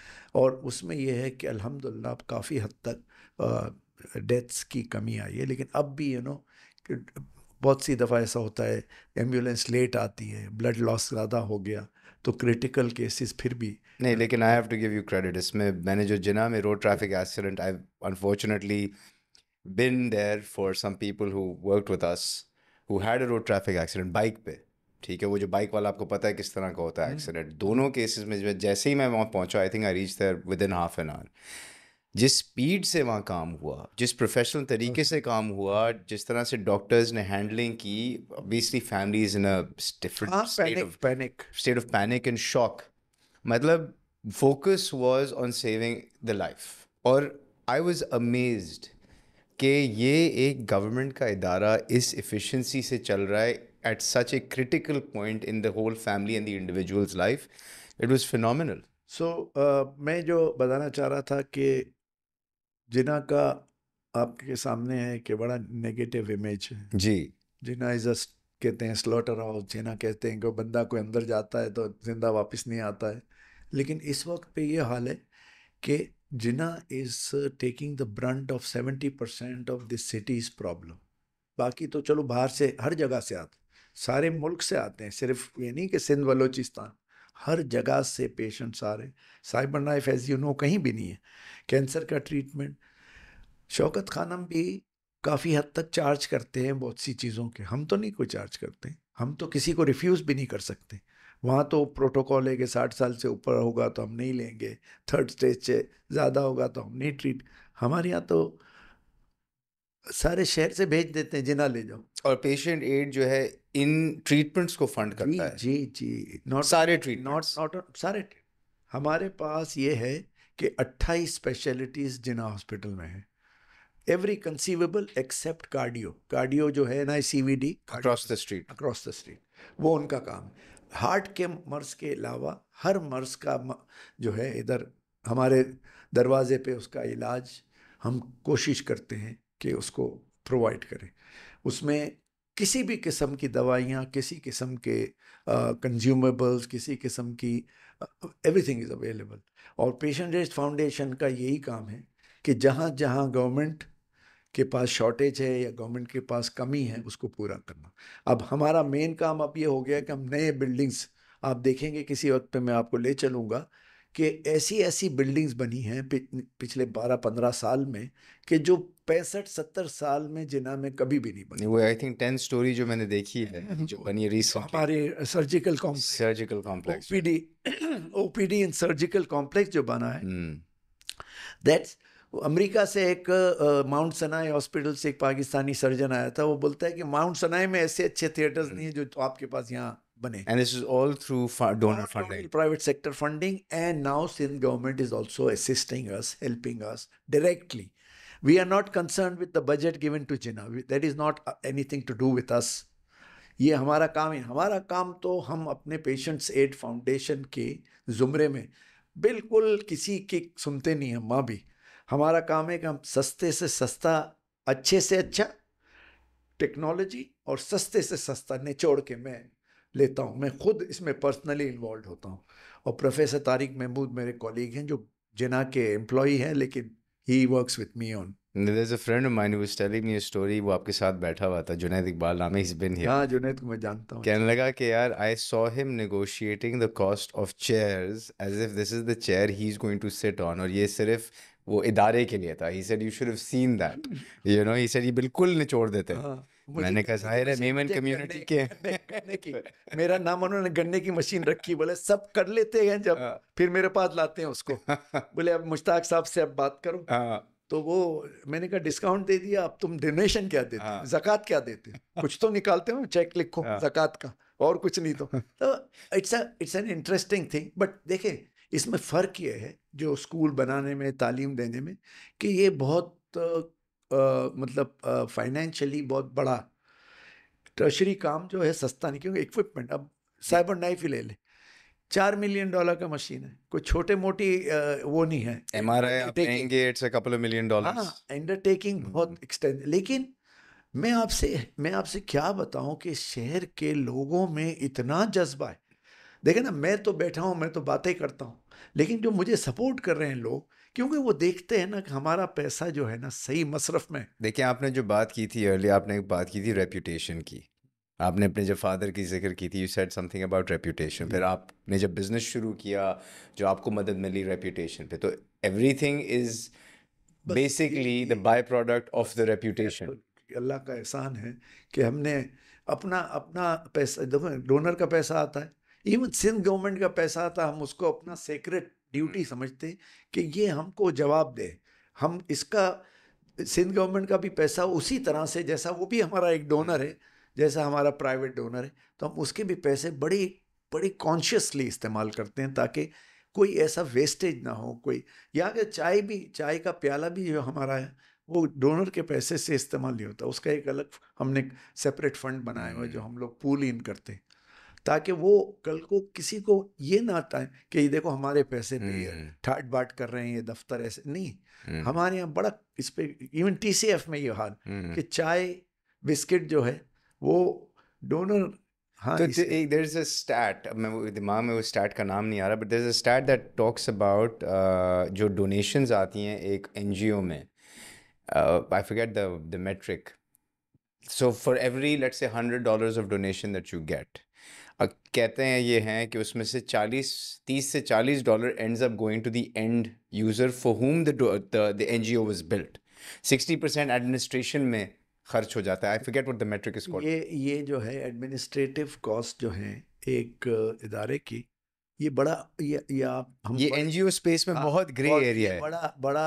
और उसमें यह है कि अल्हम्दुलिल्लाह काफ़ी हद तक डेथ्स की कमी आई है, लेकिन अब भी बहुत सी दफ़ा ऐसा होता है एम्बुलेंस लेट आती है, ब्लड लॉस ज़्यादा हो गया तो क्रिटिकल केसेस फिर भी नहीं। लेकिन I have to give you credit, इसमें मैंने जो जिन्ना में road traffic accident, I unfortunately been there for some people who worked with us who had a road traffic accident bike पे, ठीक है, वो जो बाइक वाला आपको पता है किस तरह का होता है एक्सीडेंट, दोनों केसेस में जैसे ही मैं वहाँ पहुँचा, I think I reach there within half an hour, जिस स्पीड से वहाँ काम हुआ, जिस प्रोफेशनल तरीके से काम हुआ, जिस तरह से डॉक्टर्स ने हैंडलिंग की, obviously families in a different state of panic and shock, मतलब focus was on saving the life. और आई वाज अमेज्ड कि ये एक गवर्नमेंट का इदारा इस एफिशिएंसी से चल रहा है at such a critical point in the whole family and the individuals life. It was phenomenal. मैं जो बताना चाह रहा था कि जिन्ना का आपके सामने है कि बड़ा नेगेटिव इमेज है जी, जिन्ना इज कहते हैं स्लॉटर हाउस, जिन्ना कहते हैं कि बंदा कोई अंदर जाता है तो जिंदा वापस नहीं आता है, लेकिन इस वक्त पे ये हाल है कि Jinnah is taking the brunt of 70% of this city's problem. बाकी तो चलो बाहर से हर जगह से आते, सारे मुल्क से आते हैं, सिर्फ ये नहीं कि सिंध बलोचिस्तान, हर जगह से पेशेंट्स आ रहे। Cyber knife as you know कहीं भी नहीं है। कैंसर का ट्रीटमेंट शौकत खानम भी काफ़ी हद तक चार्ज करते हैं बहुत सी चीज़ों के, हम तो नहीं कोई चार्ज करते, हम तो किसी को रिफ्यूज़ भी नहीं कर सकते। वहाँ तो प्रोटोकॉल है कि 60 साल से ऊपर होगा तो हम नहीं लेंगे, 3rd स्टेज से ज़्यादा होगा तो हम नहीं ट्रीट। हमारे यहाँ तो सारे शहर से भेज देते हैं जिन्ना ले जाओ। और पेशेंट एड जो है इन ट्रीटमेंट्स को फंड करता है। जी जी, नॉट सारे। हमारे पास ये है कि 28 स्पेशलिटीज़ जिन्ना हॉस्पिटल में है, every conceivable except cardio. Cardio जो है NICVD अक्रॉस द स्ट्रीट वो उनका काम। हार्ट के मर्ज के अलावा हर मर्ज का जो है इधर हमारे दरवाजे पे उसका इलाज हम कोशिश करते हैं कि उसको प्रोवाइड करें। उसमें किसी भी किस्म की दवाइयाँ, किसी किस्म के कंज्यूमेबल्स, किसी किस्म की एवरीथिंग इज़ अवेलेबल। और पेशेंट एड फाउंडेशन का यही काम है कि जहाँ जहाँ गवर्नमेंट के पास शॉर्टेज है या गवर्नमेंट के पास कमी है उसको पूरा करना। अब हमारा मेन काम अब ये हो गया कि हम नए बिल्डिंग्स, आप देखेंगे किसी वक्त पे मैं आपको ले चलूँगा कि ऐसी बिल्डिंग्स बनी हैं पिछले 12-15 साल में कि जो 65-70 साल में जिन्ना में कभी भी नहीं बनी। वो आई थिंक 10 स्टोरी जो मैंने देखी है जो बनी रिसेंटली, हमारे surgical complex OPD in surgical complex जो बना है, दैट्स अमेरिका से एक माउंट सनाई हॉस्पिटल से एक पाकिस्तानी सर्जन आया था, वो बोलता है कि माउंट सनाई में ऐसे अच्छे थिएटर्स नहीं है जो तो आपके पास यहाँ बने। And this is all through donor funding, private sector funding, and now Sindh government is also assisting us, helping us directly. We are not concerned with the budget given to Jinnah. That is not anything to do with us. ये हमारा काम है। हमारा काम तो हम अपने patients add foundation के जुमरे में बिल्कुल किसी की सुनते नहीं है। माँ भी हमारा काम है कि हम सस्ते से सस्ता, अच्छे से अच्छा टेक्नोलॉजी और सस्ते से सस्ता निचोड़ के मैं लेता हूँ, मैं खुद इसमें पर्सनली इन्वॉल्व होता हूँ। और प्रोफेसर तारिक महमूद मेरे कॉलीग हैं जो जिन्ना के एम्प्लॉई हैं, लेकिन he works with me on. There's a friend of mine who was telling me a story, वो आपके साथ बैठा हुआ था, जुनैद इकबाल नाम है, he's been here. हाँ, जुनैद को मैं जानता हूँ। कहने लगा कि यार I saw him negotiating the cost of chairs as if this is the chair he's going to sit on, और ये सिर्फ वो इदारे के लिए था। He said you should have seen that, you know, he said ये बिल्कुल निचोड़ देते हैं। मैंने कहा जाहिर है मेमन कम्युनिटी के मेरा नाम उन्होंने गन्ने की मशीन रखी, बोले सब कर लेते हैं, जब फिर मेरे पास लाते हैं उसको, बोले अब मुश्ताक साहब से अब बात करो। तो वो मैंने कहा डिस्काउंट दे दिया, अब तुम डोनेशन क्या देते हो, ज़कात क्या देते हो, कुछ तो निकालते हो, चेक लिखो ज़कात का, और कुछ नहीं। तो it's an interesting thing. But देखें इसमें फ़र्क ये है जो स्कूल बनाने में, तालीम देने में, कि ये बहुत मतलब फाइनेंशियली बहुत बड़ा ट्रेजरी काम जो है, सस्ता नहीं, क्योंकि इक्विपमेंट, अब साइबर नाइफ ही ले लें, $4 मिलियन का मशीन है, कोई छोटे मोटी वो नहीं है, $2 मिलियन अंडरटेकिंग बहुत एक्सटेंड। लेकिन मैं आपसे क्या बताऊं कि शहर के लोगों में इतना जज्बा है। देखें ना, मैं तो बैठा हूं, मैं तो बातें करता हूं, लेकिन जो मुझे सपोर्ट कर रहे हैं लोग, क्योंकि वो देखते हैं ना कि हमारा पैसा जो है ना सही मसरफ में। देखिए आपने जो बात की थी अर्ली, आपने एक बात की थी रेप्यूटेशन की, आपने अपने जब फादर की जिक्र की थी, you said something about reputation, फिर आपने जब बिज़नेस शुरू किया जो आपको मदद मिली रेप्यूटेशन पे, तो everything is basically the by product of the reputation. अल्लाह का एहसान है कि हमने अपना पैसा, देखो डोनर का पैसा आता है, इवन सिंध गवर्नमेंट का पैसा आता है, हम उसको अपना सेक्रेट ड्यूटी समझते हैं कि ये हमको जवाब दे। हम इसका, सिंध गवर्नमेंट का भी पैसा उसी तरह से जैसा वो भी हमारा एक डोनर है, जैसा हमारा प्राइवेट डोनर है, तो हम उसके भी पैसे बड़ी बड़ी कॉन्शियसली इस्तेमाल करते हैं ताकि कोई ऐसा वेस्टेज ना हो। कोई यहाँ के चाय का प्याला भी जो हमारा है वो डोनर के पैसे से इस्तेमाल नहीं होता, उसका एक अलग हमने सेपरेट फंड बनाया हुआ है जो हम लोग पूल इन करते हैं, ताकि वो कल को किसी को ये ना आता है कि देखो हमारे पैसे पे ठाट बाट कर रहे हैं ये दफ्तर, ऐसे नहीं। हमारे यहाँ बड़ा इस पर, इवन TCF में ये हाल कि चाय बिस्किट जो है वो डोनर। हाँ, तो एक देयर इज अ स्टैट, अब मैं दिमाग में वो स्टैट का नाम नहीं आ रहा, but there is a stat that talks about जो डोनेशंस आती हैं एक NGO में, I forget the metric, so for every let's say $100 of donation that you get, कहते हैं ये हैं कि उसमें से $30 से $40 ends up going to the end user for whom the NGO was built, 60% administration में खर्च हो जाता है। I forget what the metric is called. ये जो है एडमिनिस्ट्रेटिव कॉस्ट जो है एक इदारे की, ये बड़ा ये आप हम ये NGO स्पेस में बहुत ग्रे एरिया है, बड़ा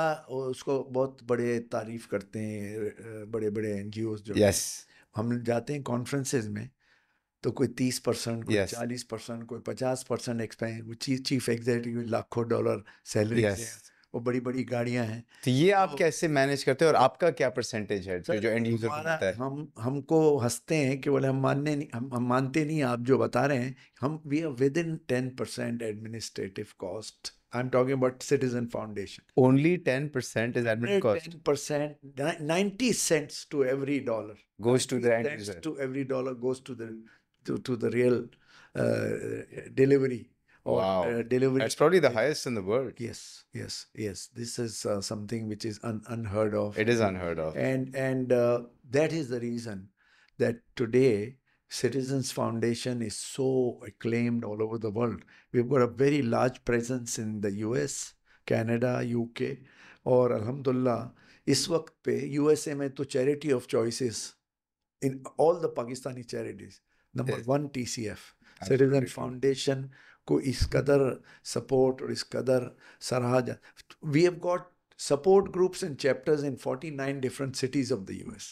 उसको बहुत बड़े तारीफ करते हैं बड़े बड़े NGOs जो। यस, हम जाते हैं कॉन्फ्रेंसेज में तो कोई 30%, कोई 40%, कोई 50% एक्सपेंस, चीफ एग्जीक्यूटिव लाखों $1,00,000 सैलरी है, वो बड़ी बड़ी गाड़ियां हैं। तो ये आप तो कैसे मैनेज करते हो और आपका क्या परसेंटेज है जो एंड यूजर को मिलता है? हमको हंसते हैं कि बोले हम मानते नहीं आप जो बता रहे हैं, हम we are with in 10% administrative cost. I am talking about citizen foundation. Only 10% is admin cost. 10%, 90 cents to every dollar goes to the end user, to every dollar goes to the real delivery. Or, wow, delivery. That's probably the highest in the world. Yes. This is something which is unheard of. It is unheard of. And that is the reason that today Citizens Foundation is so acclaimed all over the world. We've got a very large presence in the US, Canada, UK, और अल्हम्दुलिल्लाह इस वक्त पे USA में तो charity of choices in all the Pakistani charities. Number 1 TCF, Citizen foundation को इस कदर सपोर्ट और इस कदर सराहा जा। We have got support groups and chapters in 49 different cities of the US.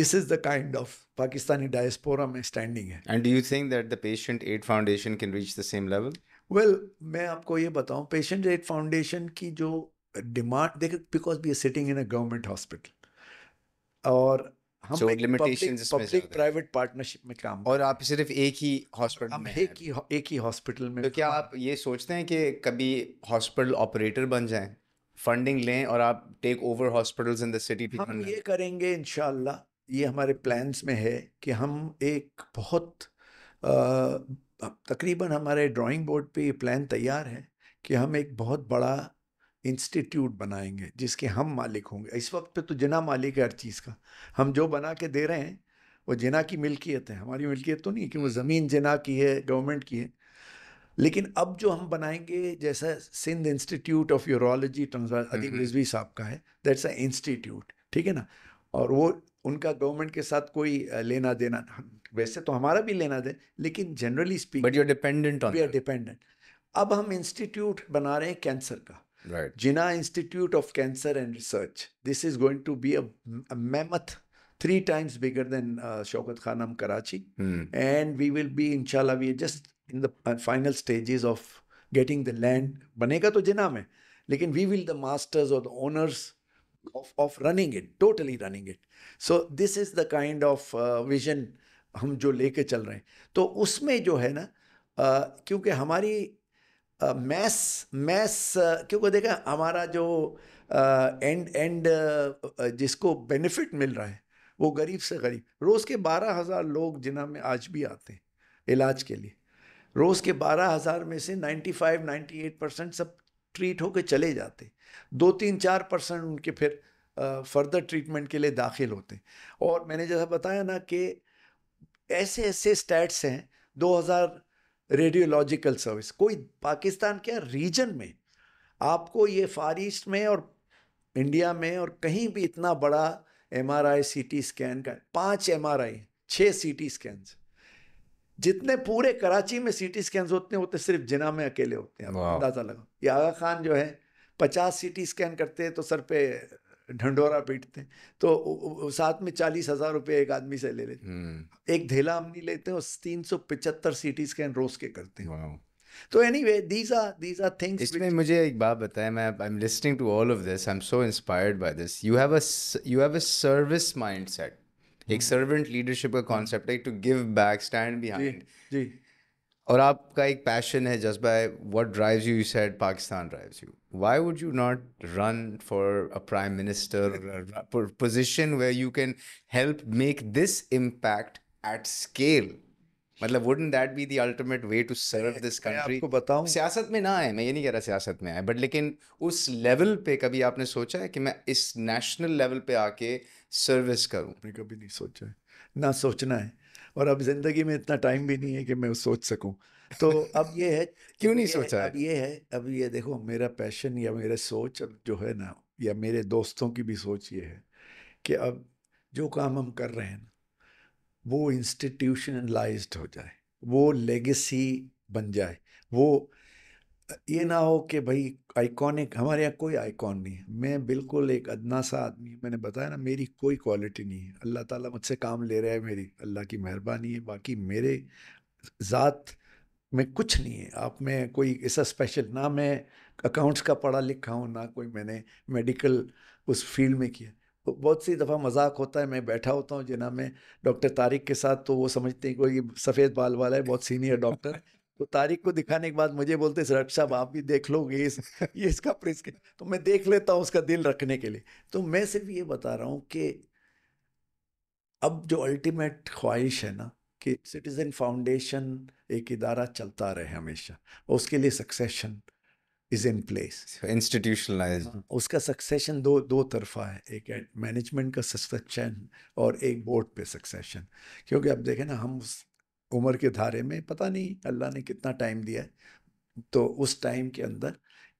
This is the kind of Pakistani diaspora में standing है। And do you think that the patient add foundation can reach the same level? Well, मैं आपको ये बताऊँ, patient add foundation की जो demand, देख, because we are sitting in a government hospital और हम पब्लिक प्राइवेट पार्टनरशिप में काम, और आप सिर्फ एक ही हॉस्पिटल में। तो क्या आप ये सोचते हैं कि कभी हॉस्पिटल ऑपरेटर बन जाएं, फंडिंग लें और आप take over hospitals in the city? हम ये करेंगे इंशाल्लाह, ये हमारे प्लान्स में है कि हम एक बहुत तकरीबन हमारे ड्राइंग बोर्ड पे ये प्लान तैयार है कि हम एक बहुत बड़ा इंस्टीट्यूट बनाएंगे जिसके हम मालिक होंगे। इस वक्त पे तो जिन्ना मालिक है हर चीज़ का, हम जो बना के दे रहे हैं वो जिन्ना की मिल्कियत है, हमारी मिल्कियत तो नहीं है कि वो ज़मीन जिन्ना की है, गवर्नमेंट की है। लेकिन अब जो हम बनाएंगे जैसा Sindh institute of urology Adeeb Rizvi साहब का है, दैट्स अ इंस्टीट्यूट, ठीक है ना, और वो उनका गवर्नमेंट के साथ कोई लेना देना, वैसे तो हमारा भी लेना दे, लेकिन generally speaking but you are dependent on, we are dependent. अब हम इंस्टीट्यूट बना रहे हैं कैंसर का, right, Jinnah institute of cancer and research. This is going to be a mammoth 3 times bigger than Shaukat Khanam Karachi, and we will be inshallah, we are just in the final stages of getting the land. Banega to Jinnah mein, lekin we will the masters or the owners of running it, totally running it. So this is the kind of vision हम जो लेके चल रहे हैं। तो उसमें जो है ना, क्योंकि हमारी क्योंकि देखा हमारा जो एंड जिसको बेनिफिट मिल रहा है वो गरीब से गरीब। रोज़ के 12,000 लोग जिन्ना में आज भी आते हैं इलाज के लिए। रोज़ के 12,000 में से 95-98% सब ट्रीट होके चले जाते, 2-3-4% उनके फिर फर्दर ट्रीटमेंट के लिए दाखिल होते। और मैंने जैसा बताया ना कि ऐसे ऐसे स्टैट्स हैं, 2000 रेडियोलॉजिकल सर्विस, कोई पाकिस्तान के रीजन में आपको ये फार ईस्ट में और इंडिया में और कहीं भी इतना बड़ा MRI CT स्कैन का 5 MRI 6 CT स्कैन, जितने पूरे कराची में CT स्कैन होते हैं उतने सिर्फ जिन्ना में अकेले होते हैं, अंदाजा लगा। ये आगा खान जो है 50 CT स्कैन करते हैं तो सर पे ढंडोरा पीटते हैं, तो साथ में 40,000 रुपये एक आदमी से ले लेते हैं। एक धेला हम नहीं लेते हैं और 375 CT स्कैन रोज के करते हैं। तो एनीवे these are things. इसमें मुझे एक बात बताएं, मैं I'm listening to all of this, I'm so inspired by this. You have a service mindset, एक servant leadership का concept है, to give back, stand behind. जी, जी. और आपका एक passion है, just by what drives you, you said Pakistan drives you. Why would you not run for a prime minister or a position where you can help make this impact at scale? मतलब wouldn't that be the ultimate way to serve this country? आपको बताऊं, सियासत में ना आए, मैं ये नहीं कह रहा सियासत में आए, बट लेकिन उस लेवल पे कभी आपने सोचा है कि मैं इस नेशनल लेवल पे आके सर्विस करूं? मैंने कभी नहीं सोचा है, ना सोचना है, और अब जिंदगी में इतना टाइम भी नहीं है कि मैं सोच सकूं। तो अब ये है क्यों नहीं सोचा है? अब ये देखो, मेरा पैशन या मेरा सोच जो है ना, या मेरे दोस्तों की भी सोच ये है कि अब जो काम हम कर रहे हैं वो इंस्टीट्यूशनलाइज्ड हो जाए, वो लेगेसी बन जाए, वो ये ना हो कि भाई आइकॉनिक। हमारे यहाँ कोई आइकॉन नहीं है, मैं बिल्कुल एक अदना सा आदमी, मैंने बताया ना मेरी कोई क्वालिटी नहीं है। अल्लाह ताला मुझसे काम ले रहा है, मेरी अल्लाह की मेहरबानी है, बाकी मेरे ज़ात में कुछ नहीं है। आप में कोई ऐसा स्पेशल, ना मैं अकाउंट्स का पढ़ा लिखा हूँ, ना कोई मैंने मेडिकल उस फील्ड में किया। बहुत सी दफ़ा मजाक होता है, मैं बैठा होता हूँ जिन्ना में डॉक्टर तारिक के साथ, तो वो समझते हैं कोई सफ़ेद बाल वाला है, बहुत सीनियर डॉक्टर है, तो तारिक को दिखाने के बाद मुझे बोलते हैं सर साहब आप भी देख लोगे ये इसका प्रिस्क्रिप्शन, तो मैं देख लेता हूँ उसका दिल रखने के लिए। तो मैं सिर्फ ये बता रहा हूँ कि अब जो अल्टीमेट ख्वाहिश है ना कि सिटीज़न फाउंडेशन एक इदारा चलता रहे हमेशा, उसके लिए succession is in place, institutionalized. उसका सक्सेशन दो तरफा है, एक मैनेजमेंट का सक्सेशन और एक बोर्ड पे सक्सेशन। क्योंकि अब देखें ना, हम उस उम्र के धारे में, पता नहीं अल्लाह ने कितना टाइम दिया है, तो उस टाइम के अंदर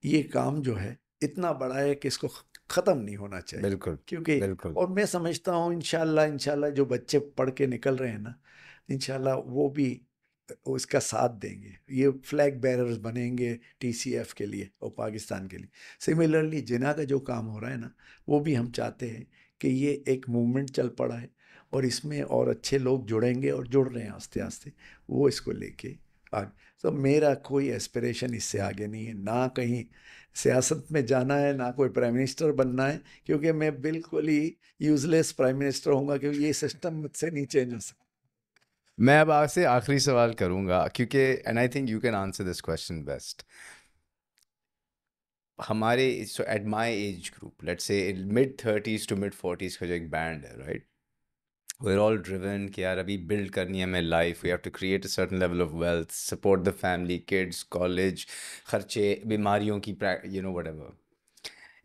ये काम जो है इतना बड़ा है कि इसको ख़त्म नहीं होना चाहिए। बिल्कुल, क्योंकि बिल्कुल। और मैं समझता हूँ इंशाल्लाह जो बच्चे पढ़ के निकल रहे हैं ना, इंशाल्लाह वो भी उसका साथ देंगे, ये फ्लैग बेयरर्स बनेंगे TCF के लिए और पाकिस्तान के लिए। सिमिलरली जिन्ना का जो काम हो रहा है ना, वो भी हम चाहते हैं कि ये एक मूवमेंट चल पड़ा है और इसमें और अच्छे लोग जुड़ेंगे और जुड़ रहे हैं आस्ते आस्ते, वो इसको लेके आगे। तो मेरा कोई एस्पिरेशन इससे आगे नहीं है, ना कहीं सियासत में जाना है, ना कोई प्राइम मिनिस्टर बनना है, क्योंकि मैं बिल्कुल ही यूज़लेस प्राइम मिनिस्टर होऊंगा, क्योंकि ये सिस्टम मुझसे नहीं चेंज हो सकता। मैं अब आपसे आखिरी सवाल करूंगा, क्योंकि and I think you can answer this question best. हमारे at my age group, let's say mid 30s to mid 40s का जो एक बैंड है, राइट, we're all driven कि यार अभी build करनी है हमें life, we have to create a certain level of wealth, support the family, kids, college, खर्चे, बीमारियों की you know whatever.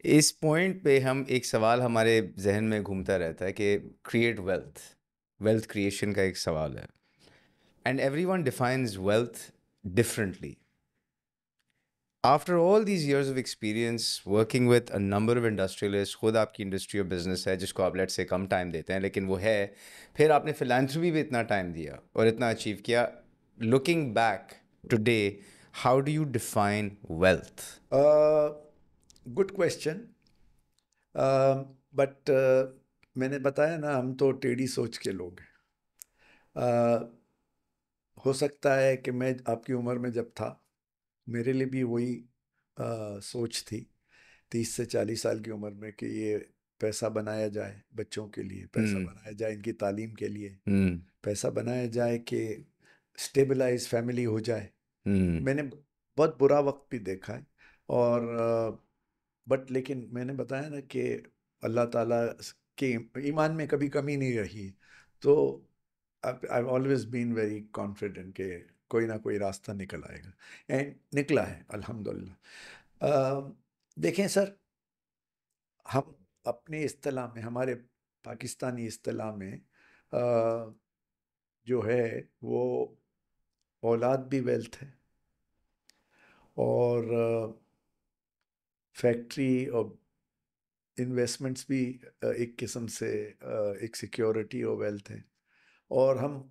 इस point पे हम एक सवाल हमारे जहन में घूमता रहता है कि create wealth, wealth creation का एक सवाल है. And everyone defines wealth differently. After all these years of experience working with a number of industrialists, खुद आपकी industry और business है जिसको आप let's say कम time देते हैं लेकिन वो है, फिर आपने philanthropy भी इतना time दिया और इतना achieve किया. Looking back today, how do you define wealth? Good question. But मैंने बताया ना हम तो टेढ़ी सोच के लोग हैं. हो सकता है कि मैं आपकी उम्र में जब था मेरे लिए भी वही सोच थी 30 से 40 साल की उम्र में कि ये पैसा बनाया जाए बच्चों के लिए, पैसा बनाया जाए इनकी तालीम के लिए, पैसा बनाया जाए कि स्टेबलाइज फैमिली हो जाए. मैंने बहुत बुरा वक्त भी देखा है और बट लेकिन मैंने बताया ना कि अल्लाह ताला के ईमान में कभी कमी नहीं रही, तो I've always been very confident के कोई ना कोई रास्ता निकल आएगा एंड निकला है अल्हम्दुलिल्लाह. देखें सर, हम अपने इस्तिलाह में, हमारे पाकिस्तानी इस्तिलाह में जो है वो औलाद भी वेल्थ है और फैक्ट्री और इन्वेस्टमेंट्स भी एक किस्म से एक सिक्योरिटी और वेल्थ है. और हम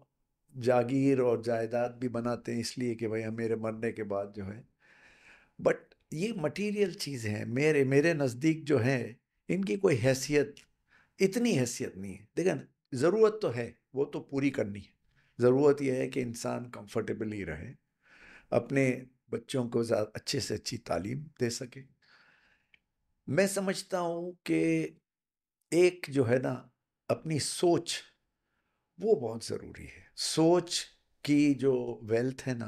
जागीर और जायदाद भी बनाते हैं इसलिए कि भाई हम मेरे मरने के बाद जो है, बट ये मटेरियल चीज़ है मेरे नज़दीक जो है इनकी कोई हैसियत, इतनी हैसियत नहीं है. देखा ना, ज़रूरत तो है, वो तो पूरी करनी है. ज़रूरत यह है कि इंसान कंफर्टेबल ही रहे, अपने बच्चों को अच्छे से अच्छी तालीम दे सके. मैं समझता हूँ कि एक जो है ना अपनी सोच, वो बहुत ज़रूरी है. सोच की जो वेल्थ है ना,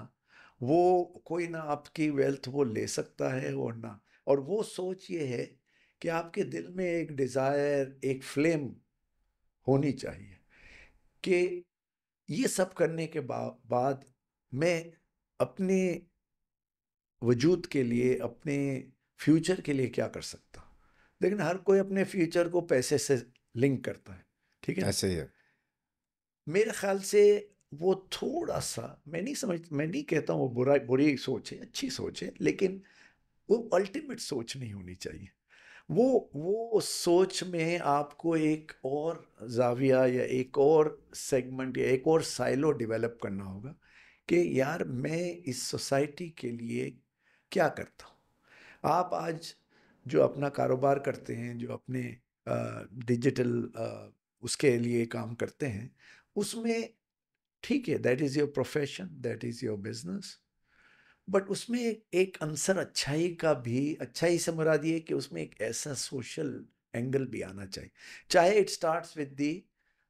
वो कोई ना आपकी वेल्थ वो ले सकता है और ना, और वो सोच ये है कि आपके दिल में एक डिज़ायर, एक फ्लेम होनी चाहिए कि ये सब करने के बाद मैं अपने वजूद के लिए, अपने फ्यूचर के लिए क्या कर सकता. लेकिन हर कोई अपने फ्यूचर को पैसे से लिंक करता है, ठीक है, ऐसे ही है. मेरे ख़्याल से वो थोड़ा सा, मैं नहीं कहता हूँ वो बुरी सोच है, अच्छी सोच है, लेकिन वो अल्टीमेट सोच नहीं होनी चाहिए. वो सोच में आपको एक और जाविया या एक और सेगमेंट या एक और साइलो डेवलप करना होगा कि यार मैं इस सोसाइटी के लिए क्या करता हूँ. आप आज जो अपना कारोबार करते हैं, जो अपने डिजिटल उसके लिए काम करते हैं, उसमें ठीक है, that is your profession, that is your business, but उसमें एक अंसर अच्छाई का भी, अच्छाई से मुराद ये कि उसमें एक ऐसा सोशल एंगल भी आना चाहिए. चाहे it starts with the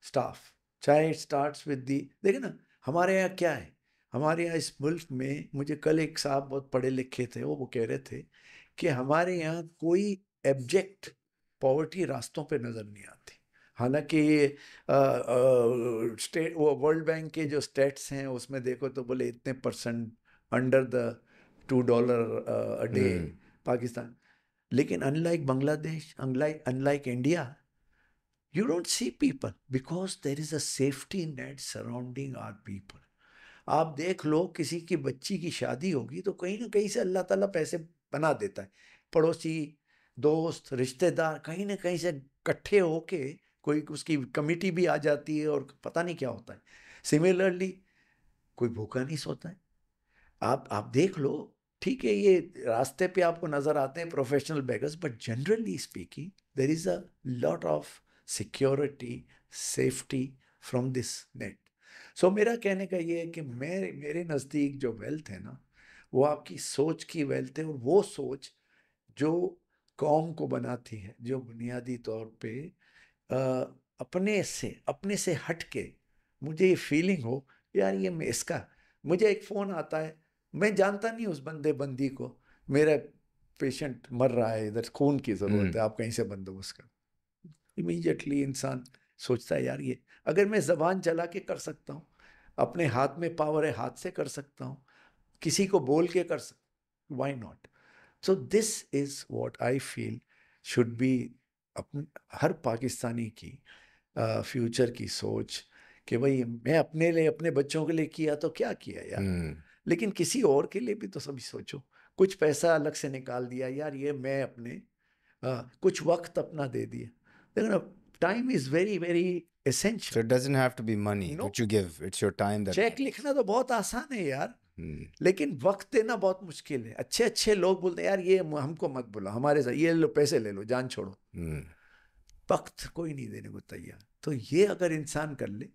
staff, चाहे इट स्टार्ट्स विद दी, देखे ना हमारे यहाँ क्या है, हमारे यहाँ इस मुल्क में, मुझे कल एक साहब बहुत पढ़े लिखे थे, वो कह रहे थे कि हमारे यहाँ कोई एब्जेक्ट पॉवर्टी रास्तों पर नज़र नहीं आती. हालांकि ये वो वर्ल्ड बैंक के जो स्टेट्स हैं उसमें देखो तो बोले इतने % under the $2 a day Pakistan, लेकिन unlike Bangladesh, unlike India, you don't see people because there is a safety net surrounding our people. आप देख लो, किसी की बच्ची की शादी होगी तो कहीं ना कहीं से अल्लाह ताला पैसे बना देता है, पड़ोसी, दोस्त, रिश्तेदार, कहीं ना कहीं से इकट्ठे होके कोई उसकी कमेटी भी आ जाती है और पता नहीं क्या होता है. सिमिलरली कोई भूखा नहीं सोता है, आप देख लो, ठीक है, ये रास्ते पे आपको नज़र आते हैं professional beggars, but generally speaking there is a lot of security, safety from this net. So मेरा कहने का ये है कि मेरे नज़दीक जो वेल्थ है ना, वो आपकी सोच की वेल्थ है, और वो सोच जो कौम को बनाती है, जो बुनियादी तौर पे अपने से हट के मुझे ये फीलिंग हो यार ये मैं इसका. मुझे एक फ़ोन आता है, मैं जानता नहीं उस बंदी को, मेरा पेशेंट मर रहा है, इधर खून की ज़रूरत है, आप कहीं से बंदोबस्त करो. इमीडिएटली इंसान सोचता है यार ये अगर मैं ज़बान चला के कर सकता हूँ, अपने हाथ में पावर है, हाथ से कर सकता हूँ, किसी को बोल के कर सकता, why not. So this is what I feel should be अपने हर पाकिस्तानी की फ्यूचर की सोच कि भाई मैं अपने लिए, अपने बच्चों के लिए किया तो क्या किया यार, लेकिन किसी और के लिए भी तो सभी सोचो. कुछ पैसा अलग से निकाल दिया यार, ये मैं अपने कुछ वक्त अपना दे दिया, लेकिन time is very very essential. So it doesn't have to be money which you give, it's your time that. Cheque लिखना तो बहुत आसान है यार, लेकिन वक्त देना बहुत मुश्किल है. अच्छे अच्छे लोग बोलते हैं यार ये हमको मत बोला, हमारे साथ ये लो पैसे ले लो, जान छोड़ो, वक्त कोई नहीं देने को तैयार. तो ये अगर इंसान कर ले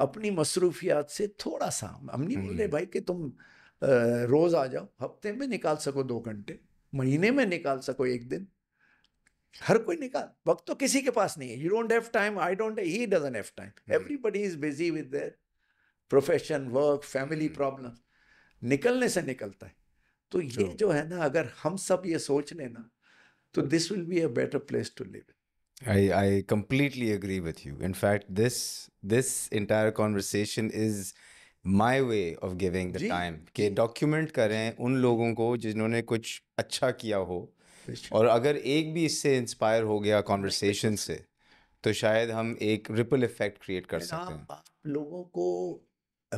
अपनी मसरूफियात से थोड़ा सा, हम नहीं बोल रहे भाई कि तुम रोज़ आ जाओ, हफ्ते में निकाल सको 2 घंटे, महीने में निकाल सको 1 दिन, हर कोई निकाल. वक्त तो किसी के पास नहीं है. You don't have time, I don't, he doesn't have time. Everybody is busy with their profession, work, family problem, निकलने से निकलता है. तो ये जो है ना, अगर हम सब ये सोच लें ना, तो this will be a better place to live. I completely agree with you. In fact, this entire conversation is my way of giving the time. कि document करें उन लोगों को जिन्होंने कुछ अच्छा किया हो, और अगर एक भी इससे inspire हो गया conversation से, तो शायद हम एक ripple effect create कर सकते हैं. आप लोगों को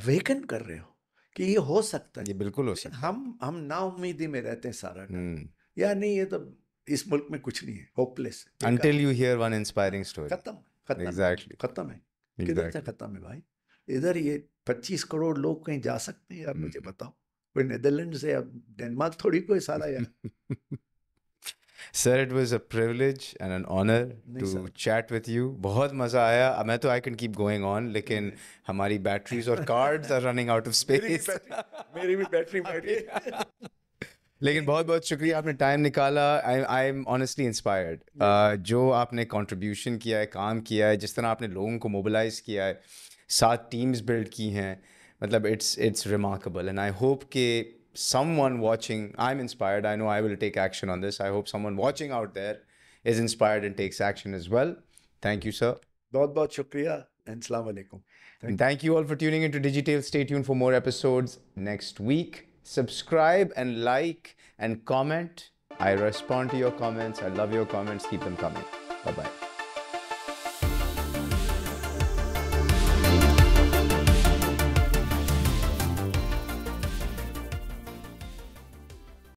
awaken कर रहे हो कि ये हो सकता है, ये बिल्कुल हो सकता है. हम नाउम्मीदी में रहते हैं सारा टाइम, यानी ये तो इस मुल्क में कुछ नहीं है, hopeless. Until you hear one inspiring story. खत्म. Exactly. खत्म है. किधर से खत्म है भाई? इधर ये 25 करोड़ लोग कहीं जा सकते हैं यार, मुझे बताओ. कोई नेदरलैंड से, डेनमार्क थोड़ी कोई साला यार. Sir, it was a privilege and an honor to chat with you. बहुत मज़ा आया. मैं तो I can keep going on, लेकिन हमारी batteries और cards are running out of space. मेरी भी battery. लेकिन बहुत बहुत शुक्रिया, आपने टाइम निकाला. I am honestly inspired. जो आपने कंट्रीब्यूशन किया है, काम किया है, जिस तरह आपने लोगों को मोबिलाइज़ किया है, 7 टीम्स बिल्ड की हैं, मतलब it's remarkable. And I hope के someone watching, I am inspired, I know I will take action on this. I hope someone watching out there is inspired and takes action as well. Thank you sir, बहुत बहुत शुक्रिया. And अस्सलाम वालेकुम. And thank you all for tuning into digital. Stay tuned for more episodes next week. Subscribe and like and comment. I respond to your comments. I love your comments. Keep them coming. Bye-bye.